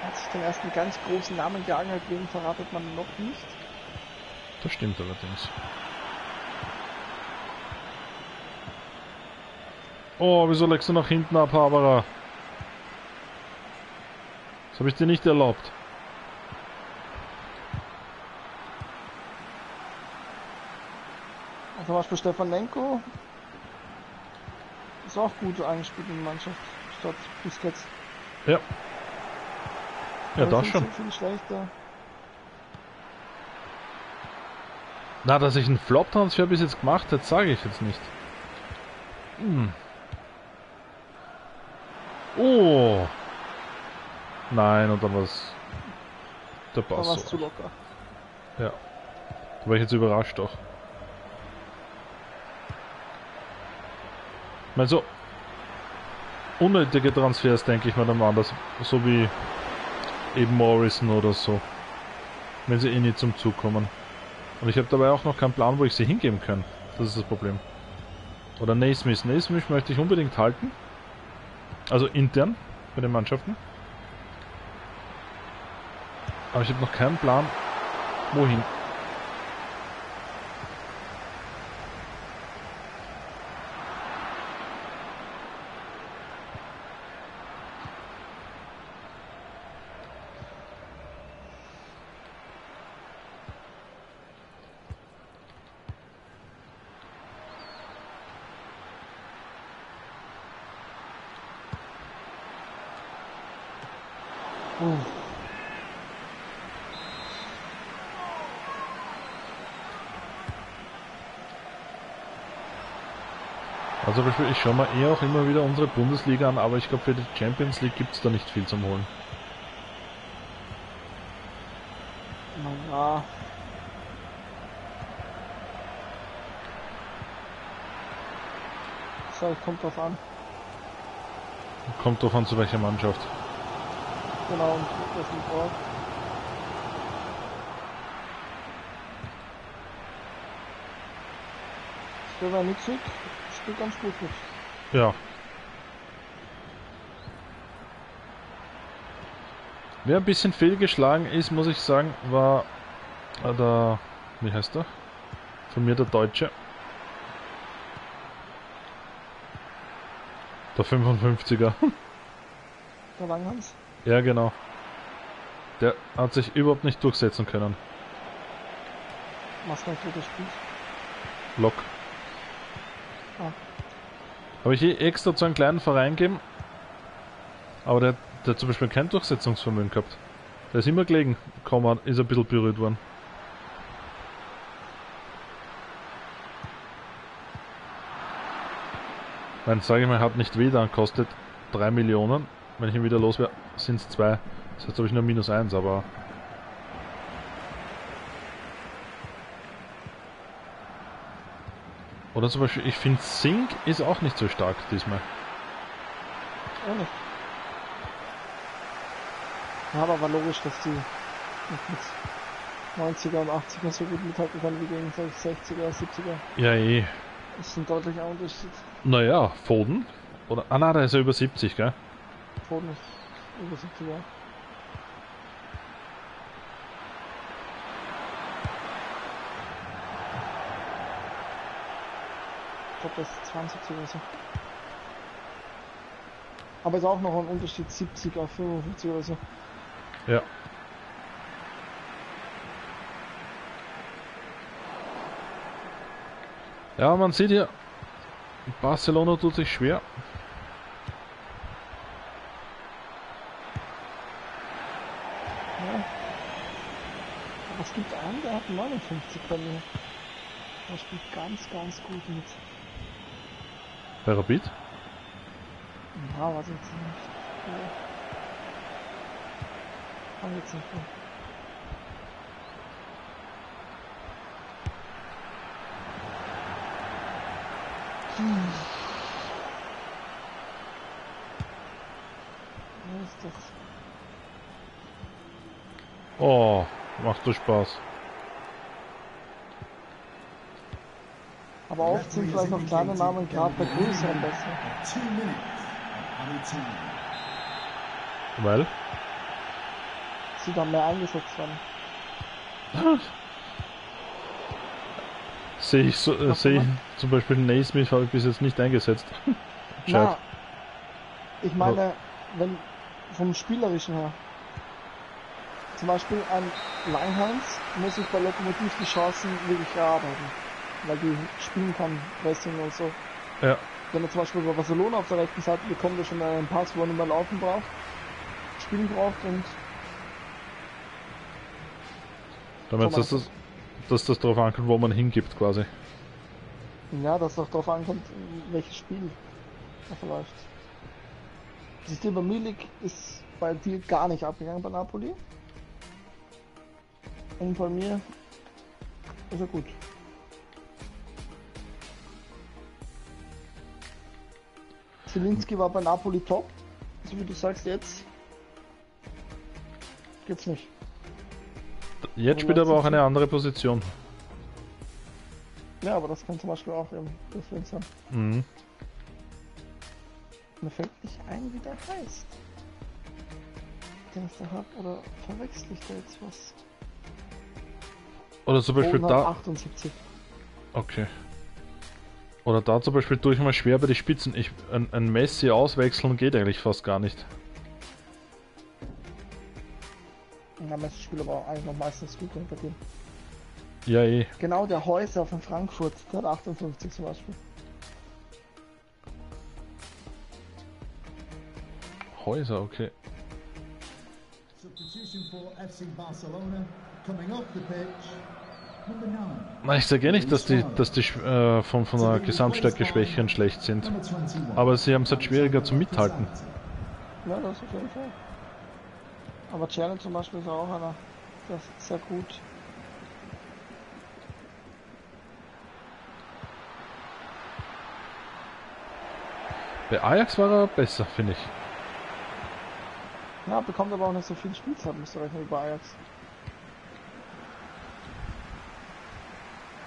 Hat sich den ersten ganz großen Namen geangelt, den verratet man noch nicht. Das stimmt allerdings. Oh, wieso legst du nach hinten ab, Haberer? Das habe ich dir nicht erlaubt. Zum Beispiel Stefanenko ist auch gut eingespielt in die Mannschaft statt Busquets. Ja. Ja, da schon. Na, dass ich einen Flop-Transfer bis jetzt gemacht hätte, sage ich jetzt nicht. Hm. Oh. Nein, und dann war es der Pass. Da war es zu locker. Ja. Da war ich jetzt überrascht doch. Ich meine, so unnötige Transfers denke ich mir dann anders, so wie eben Morrison oder so, wenn sie eh nicht zum Zug kommen. Und ich habe dabei auch noch keinen Plan, wo ich sie hingeben kann. Das ist das Problem. Oder Naismith. Naismith möchte ich unbedingt halten. Also intern bei den Mannschaften. Aber ich habe noch keinen Plan, wohin. Also ich schaue mal auch immer wieder unsere Bundesliga an, aber ich glaube für die Champions League gibt es da nicht viel zum Holen. Naja. So, kommt drauf an. Kommt drauf an zu welcher Mannschaft. Genau, und das ist ein Ort. Das war nicht gut. Spielt ganz gut mit. Ja. Wer ein bisschen fehlgeschlagen ist, muss ich sagen, war der... Wie heißt der? Von mir der Deutsche. Der 55er. Der Langhans? Ja, genau. Der hat sich überhaupt nicht durchsetzen können. Was war für das Spiel? Block. Ah. Habe ich hier extra zu einem kleinen Verein gegeben. Aber der hat zum Beispiel kein Durchsetzungsvermögen gehabt. Der ist immer gelegen. Kaum ist ein bisschen berührt worden. Nein, sage ich mal, hat nicht weh, dann kostet 3 Millionen. Wenn ich ihn wieder los wäre, sind es 2. Das heißt, habe ich nur -1, aber... Oder zum Beispiel, ich finde Sink ist auch nicht so stark diesmal. Auch nicht. Ja, aber war logisch, dass die mit 90er und 80er so gut mithalten können wie gegen 60er, 70er. Ja, eh. Das ist ein deutlicher Unterschied. Naja, Foden? Oder, ah, na, da ist er über 70, gell? Foden ist über 70, ja. glaube das ist 72 oder so. Aber ist auch noch ein Unterschied, 70 auf 55 oder so. Ja. Ja, man sieht hier, Barcelona tut sich schwer. Ja. Aber es gibt einen, der hat 59 bei mir. Der spielt ganz, ganz gut mit. Bei Rapid? Ja, was jetzt nicht. Haben wir jetzt nicht. Was ist das? Oh, macht so Spaß. Aber oft sind vielleicht noch kleine Namen gerade bei größeren besser. Weil? Sie da mehr eingesetzt werden. Sehe ich, so, seh ich zum Beispiel Naismith habe ich bis jetzt nicht eingesetzt. Na, ich meine, wenn vom Spielerischen her, zum Beispiel ein Langhans muss ich bei Lokomotiv die Chancen wirklich erarbeiten, weil die spielen kann, Pressing und so. Ja. Wenn er zum Beispiel bei Barcelona auf der rechten Seite bekommt, der schon einen Pass, wo er nicht mehr laufen braucht, spielen braucht und... Damit ist das... Dass das darauf ankommt, wo man hingibt, quasi. Ja, dass das darauf ankommt, welches Spiel da verläuft. Das Thema Milik ist bei dir gar nicht abgegangen bei Napoli. Und bei mir ist er gut. Zielinski war bei Napoli top, so wie du sagst jetzt. Geht's nicht. Jetzt spielt aber auch eine andere Position. Ja, aber das kann zum Beispiel auch eben deswegen sein. Mhm. Mir fällt nicht ein, wie der heißt. Den ich da hab, oder verwechsel ich da jetzt was? Oder zum Beispiel da... 78. Okay. Oder da zum Beispiel tue ich mal schwer bei den Spitzen. Ein Messi auswechseln geht eigentlich fast gar nicht. Ja, Messi spielt aber eigentlich noch meistens gut hinter dem. Ja, eh. Genau, der Heuser von Frankfurt, der hat 58 zum Beispiel. Heuser, okay. Nein, ich sage eh nicht, dass die von der Gesamtstärke Schwächen schlecht sind. Aber sie haben es halt schwieriger zu mithalten. Ja, das auf jeden Fall. Aber Czerny zum Beispiel ist auch einer, das ist sehr gut. Bei Ajax war er besser, finde ich. Ja, bekommt aber auch nicht so viel Spielzeit, musst du rechnen, über Ajax.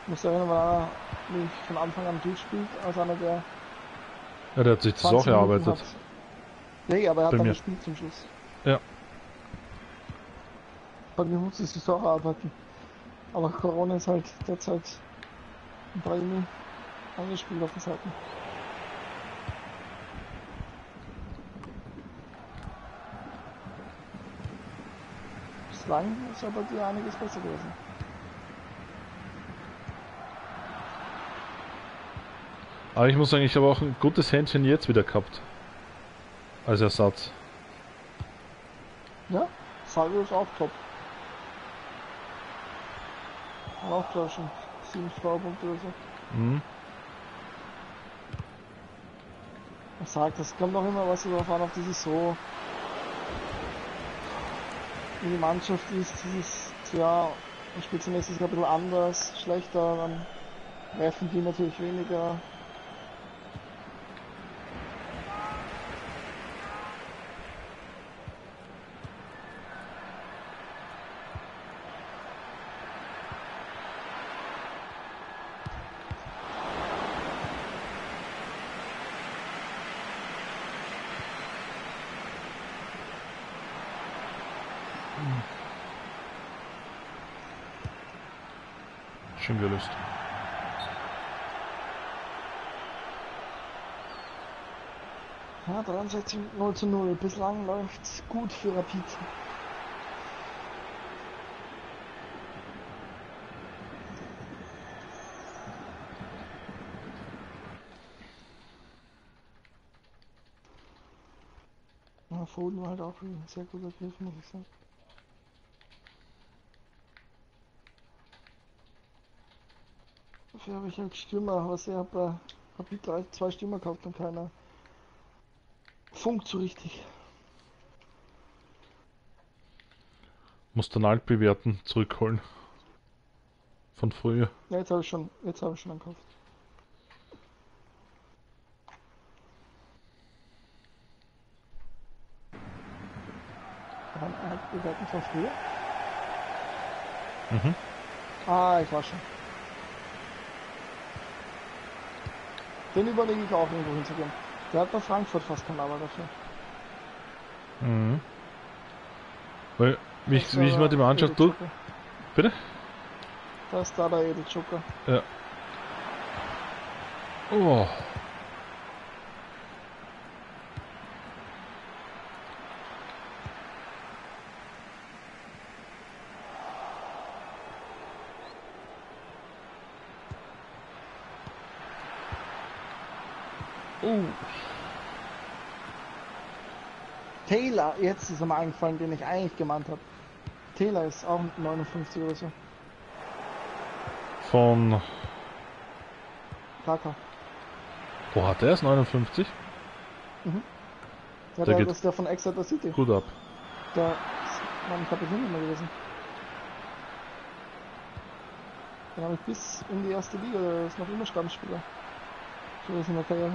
Musst du rechnen, weil einer nämlich von Anfang an durchspielt, als einer der... Ja, der hat sich das auch erarbeitet. Nee, aber er hat dann gespielt zum Schluss. Ja. Bei mir muss ich das auch arbeiten. Aber Corona ist halt derzeit bei mir angespielt auf den Seiten. Bislang ist aber dir einiges besser gewesen. Aber ich muss sagen, ich habe auch ein gutes Händchen jetzt wieder gehabt. Als Ersatz. Ja, Salvio ist auch top. Auch klar schon 7 Scorerpunkte oder so. Mhm. Ich sag, das kommt auch immer was drauf an, auf dieses so. Wie die Mannschaft ist, dieses, ja, spitzenmäßig ist ein bisschen anders, schlechter, dann werfen die natürlich weniger. Gelöst. Ja, 63 0:0. Bislang läuft's gut für Rapid. Ja, Foden war halt auch ein sehr guter Griff, muss ich sagen. Dafür habe ich einen Stürmer, aber ich habe Rapid 2 Stürmer gekauft und keiner funkt so richtig. Muss dann alt bewerten, zurückholen. Von früher. Ja, jetzt habe ich schon gekauft. Dann alt bewerten von früher. Mhm. Ah, ich war schon. Den überlege ich auch irgendwo hinzugehen. Der hat bei Frankfurt fast keinen Laber dafür. Mhm. Weil, wie ich mir den anschaue, du... Bitte? Da ist da der Edeljoker. Ja. Oh. Taylor, jetzt ist er mal eingefallen, den ich eigentlich gemeint habe. Taylor ist auch mit 59 oder so. Von... Parker. Wo hat der ist 59? Mhm. Ja, der geht ist der von Exeter City. Gut ab. Der ist mein Kapitän immer gewesen. Den habe ich bis in die erste Liga, der ist noch immer Stammspieler. So ist in der Karriere.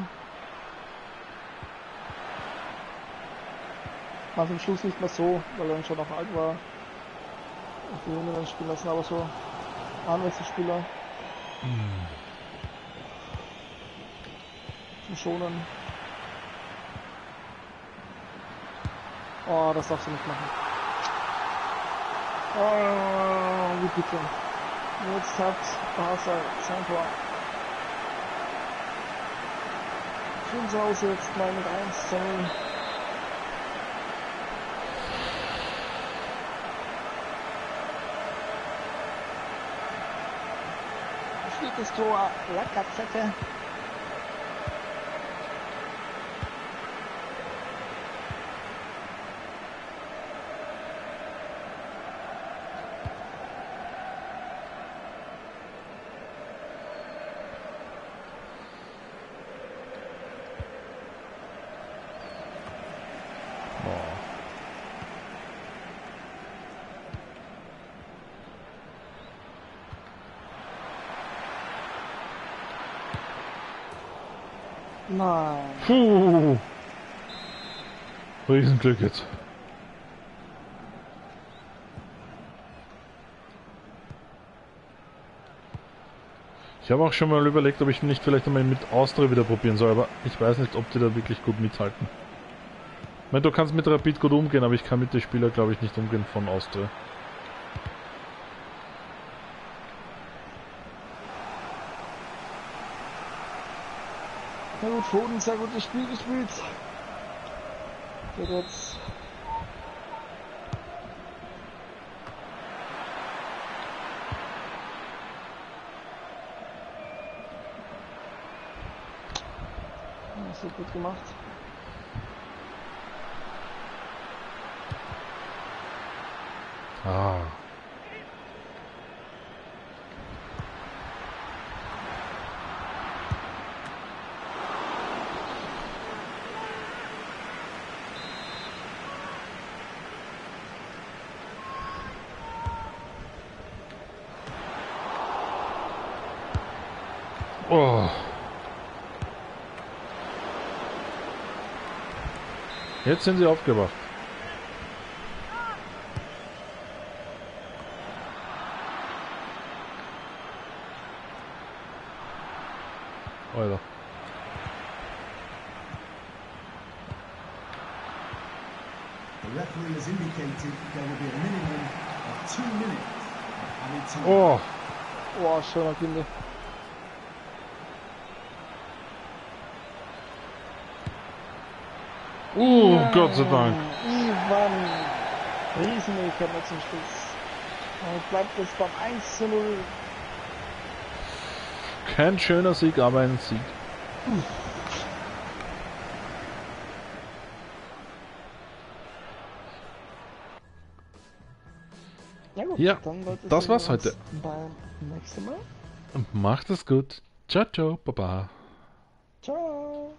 War zum Schluss nicht mehr so, weil er schon noch alt war. Ich will ihn dann spielen lassen, aber so Anwechselspieler. Mm. Zum Schonen. Oh, das darfst du nicht machen. Oh, wie bitte. Jetzt hat Barca sein Tor. Schön zu Hause jetzt mal mit 1:0. Das Tor, Lacazette. Puh. Riesenglück jetzt. Ich habe auch schon mal überlegt, ob ich nicht vielleicht einmal mit Austria wieder probieren soll, aber ich weiß nicht, ob die da wirklich gut mithalten. Ich meine, du kannst mit Rapid gut umgehen, aber ich kann mit den Spielern, glaube ich, nicht umgehen von Austria. Foden, sehr gutes Spiel gespielt. Geht jetzt. Das ist gut gemacht. Ah. Oh. Jetzt sind sie aufgewacht. Alter. Oh. Oh, schöner Kinder. Gott sei Dank. Ivan. Riesenmeter mit zum Schluss. Und bleibt es beim 1:0. Kein schöner Sieg, aber ein Sieg. Ja, gut, ja, dann das war's heute. Beim nächsten Mal. Macht es gut. Ciao, ciao, Baba. Ciao.